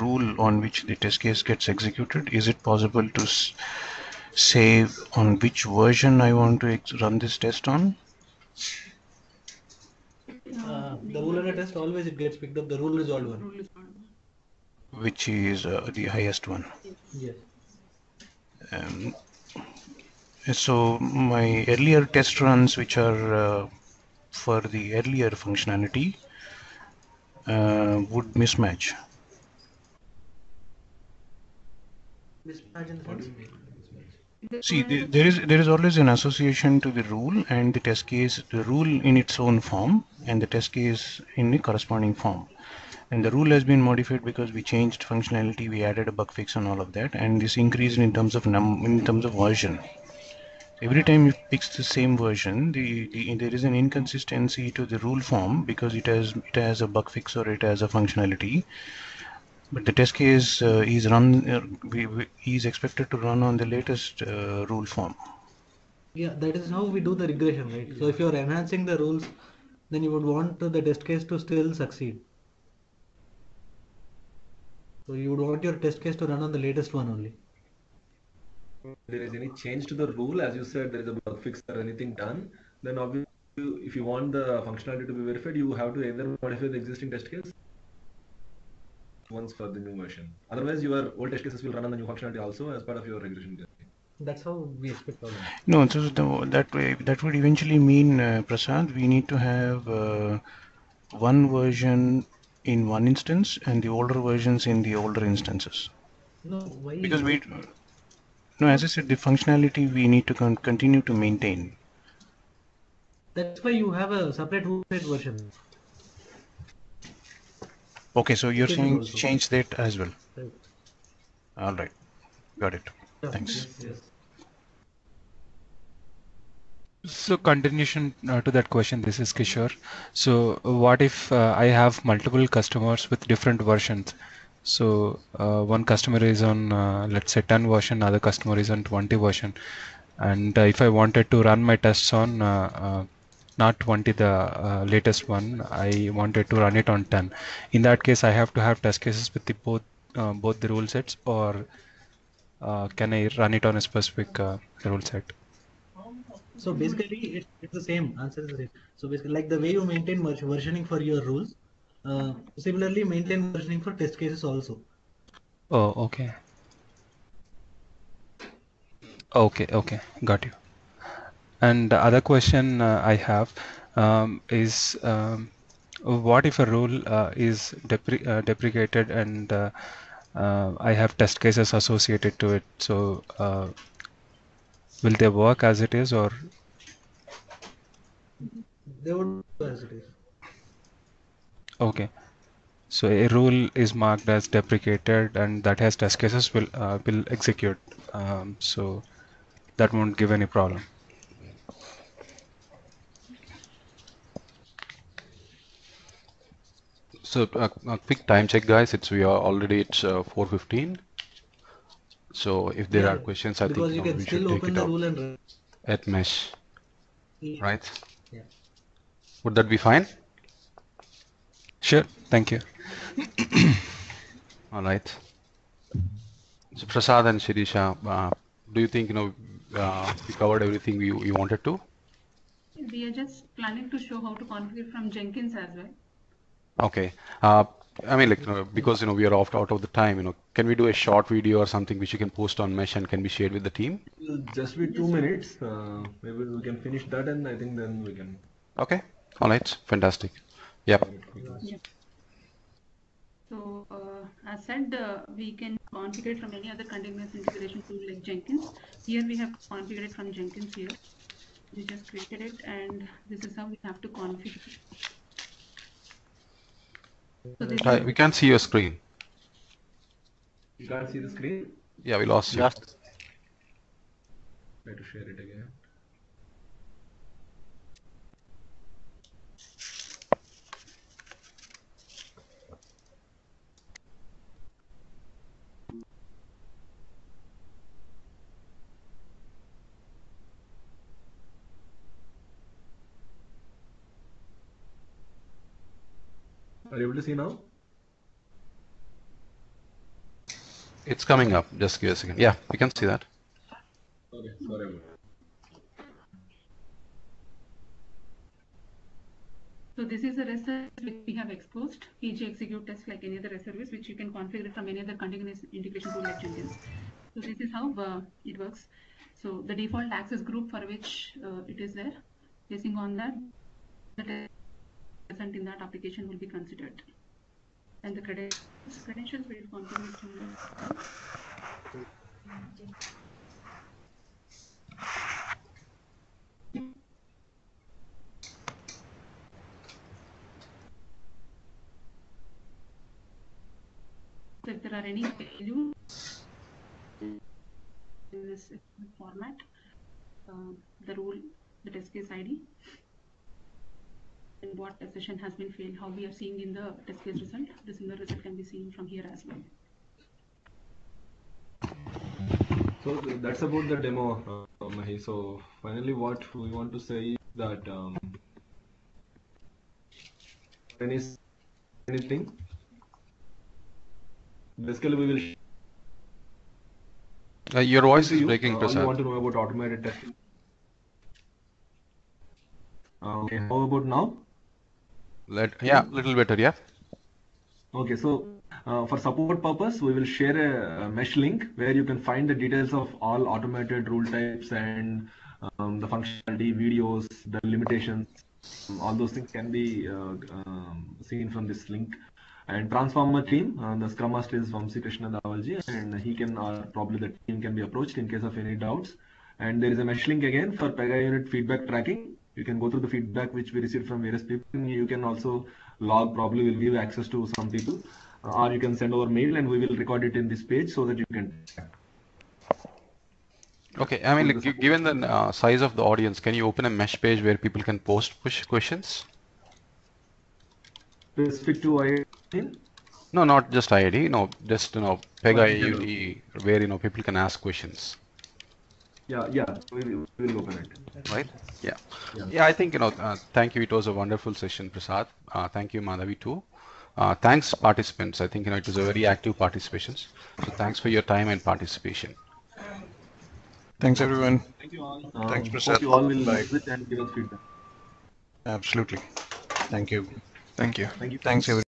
rule on which the test case gets executed. Is it possible to say on which version I want to run this test on? The rule on a test always it gets picked up. The rule is all one. Which is the highest one. Yes. So my earlier test runs, which are for the earlier functionality, would mismatch. See, there is always an association to the rule and the test case, the rule in its own form and the test case in the corresponding form. And the rule has been modified because we changed functionality, we added a bug fix and all of that, and this increased in terms of version. Every time it picks the same version, there is an inconsistency to the rule form because it has a bug fix or it has a functionality, but the test case is expected to run on the latest rule form. Yeah, that is how we do the regression, right? So if you are enhancing the rules, then you would want the test case to still succeed. So you would want your test case to run on the latest one only. If there is any change to the rule, as you said, there is a bug fix or anything done, then obviously if you want the functionality to be verified, you have to either modify the existing test case once for the new version. Otherwise, your old test cases will run on the new functionality also as part of your regression testing. That's how we expect all that. No, so that would eventually mean, Prasad, we need to have one version in one instance and the older versions in the older instances. No, why? Because we, no, as I said, the functionality we need to continue to maintain. That's why you have a separate version. Okay, so you're saying also change that as well. Right. All right, got it. Yeah, thanks. Yes, yes. So continuation to that question, this is Kishore. So what if I have multiple customers with different versions? So one customer is on, let's say, 10 version, other customer is on 20 version. And if I wanted to run my tests on not 20, the latest one, I wanted to run it on 10. In that case, I have to have test cases with the both the rule sets, or can I run it on a specific rule set? So basically, it's the same answer. So basically, like the way you maintain versioning for your rules, similarly maintain versioning for test cases also. Oh, okay. Okay, okay, got you. And the other question I have is, what if a rule is deprecated and I have test cases associated to it? So will they work as it is, or? They would work as it is. Okay. So a rule is marked as deprecated and that has test cases will execute. So that won't give any problem. So a quick time check, guys. We are already at 4:15. So if there are questions, I think we should take it up at mesh, right? Yeah. Would that be fine? Sure. Thank you. All right. So Prasad and Shirisha, do you think we covered everything we wanted to? We are just planning to show how to configure from Jenkins as well. Okay. I mean, like, because we are out of the time. Can we do a short video or something which you can post on Mesh and can be shared with the team? It'll just be 2 minutes. Maybe we can finish that, and I think then we can. Okay. All right. Fantastic. Yep. Yeah. So as said, we can configure from any other continuous integration tool like Jenkins. Here we have configured from Jenkins here. We just created it, and this is how we have to configure. So we can't see your screen. You can't see the screen? Yeah, we lost you. Try to share it again. Are you able to see now? It's coming up. Just give a second. Yeah, we can see that. Okay, sorry about that. So this is the REST service which we have exposed. PG execute test like any other REST service, which you can configure from any other continuous integration tool like Jenkins. So this is how it works. So the default access group for which it is there, basing on that, the present in that application will be considered, and the credentials will continue to so if there are any values in this format, the rule, the test case ID, and what a session has been failed, how we are seeing in the test case result. The similar result can be seen from here as well. So that's about the demo, Mahir. So finally, what we want to say is that anything. Basically, we will. Your voice is breaking, Prasad. I want to know about automated testing. Okay. How about now? Yeah, a little better, yeah. Okay, so for support purpose, we will share a mesh link where you can find the details of all automated rule types and the functionality, videos, the limitations, all those things can be seen from this link. And Transformer team, the Scrum Master is Vamsi Krishna Dawalji, and he can, probably the team can be approached in case of any doubts. And there is a mesh link again for PegaUnit feedback tracking. You can go through the feedback which we received from various people. You can also log, probably will give access to some people, or you can send over mail and we will record it in this page so that you can. Okay, I mean, like, given the size of the audience, can you open a mesh page where people can post push questions? Specific to IIT? No, not just IIT, you know, just, you know, Pega AUT, where, you know, people can ask questions. Yeah, yeah, we will open it. Right? Yeah. Yeah, yeah, I think, you know, thank you. It was a wonderful session, Prasad. Thank you, Madhavi, too. Thanks, participants. I think, you know, it was a very active participation. So thanks for your time and participation. Thanks, everyone. Thank you all. Thanks, Prasad. Hope you all will like it and give us feedback. Absolutely. Thank you. Thank you. Thank you. Thanks, everyone.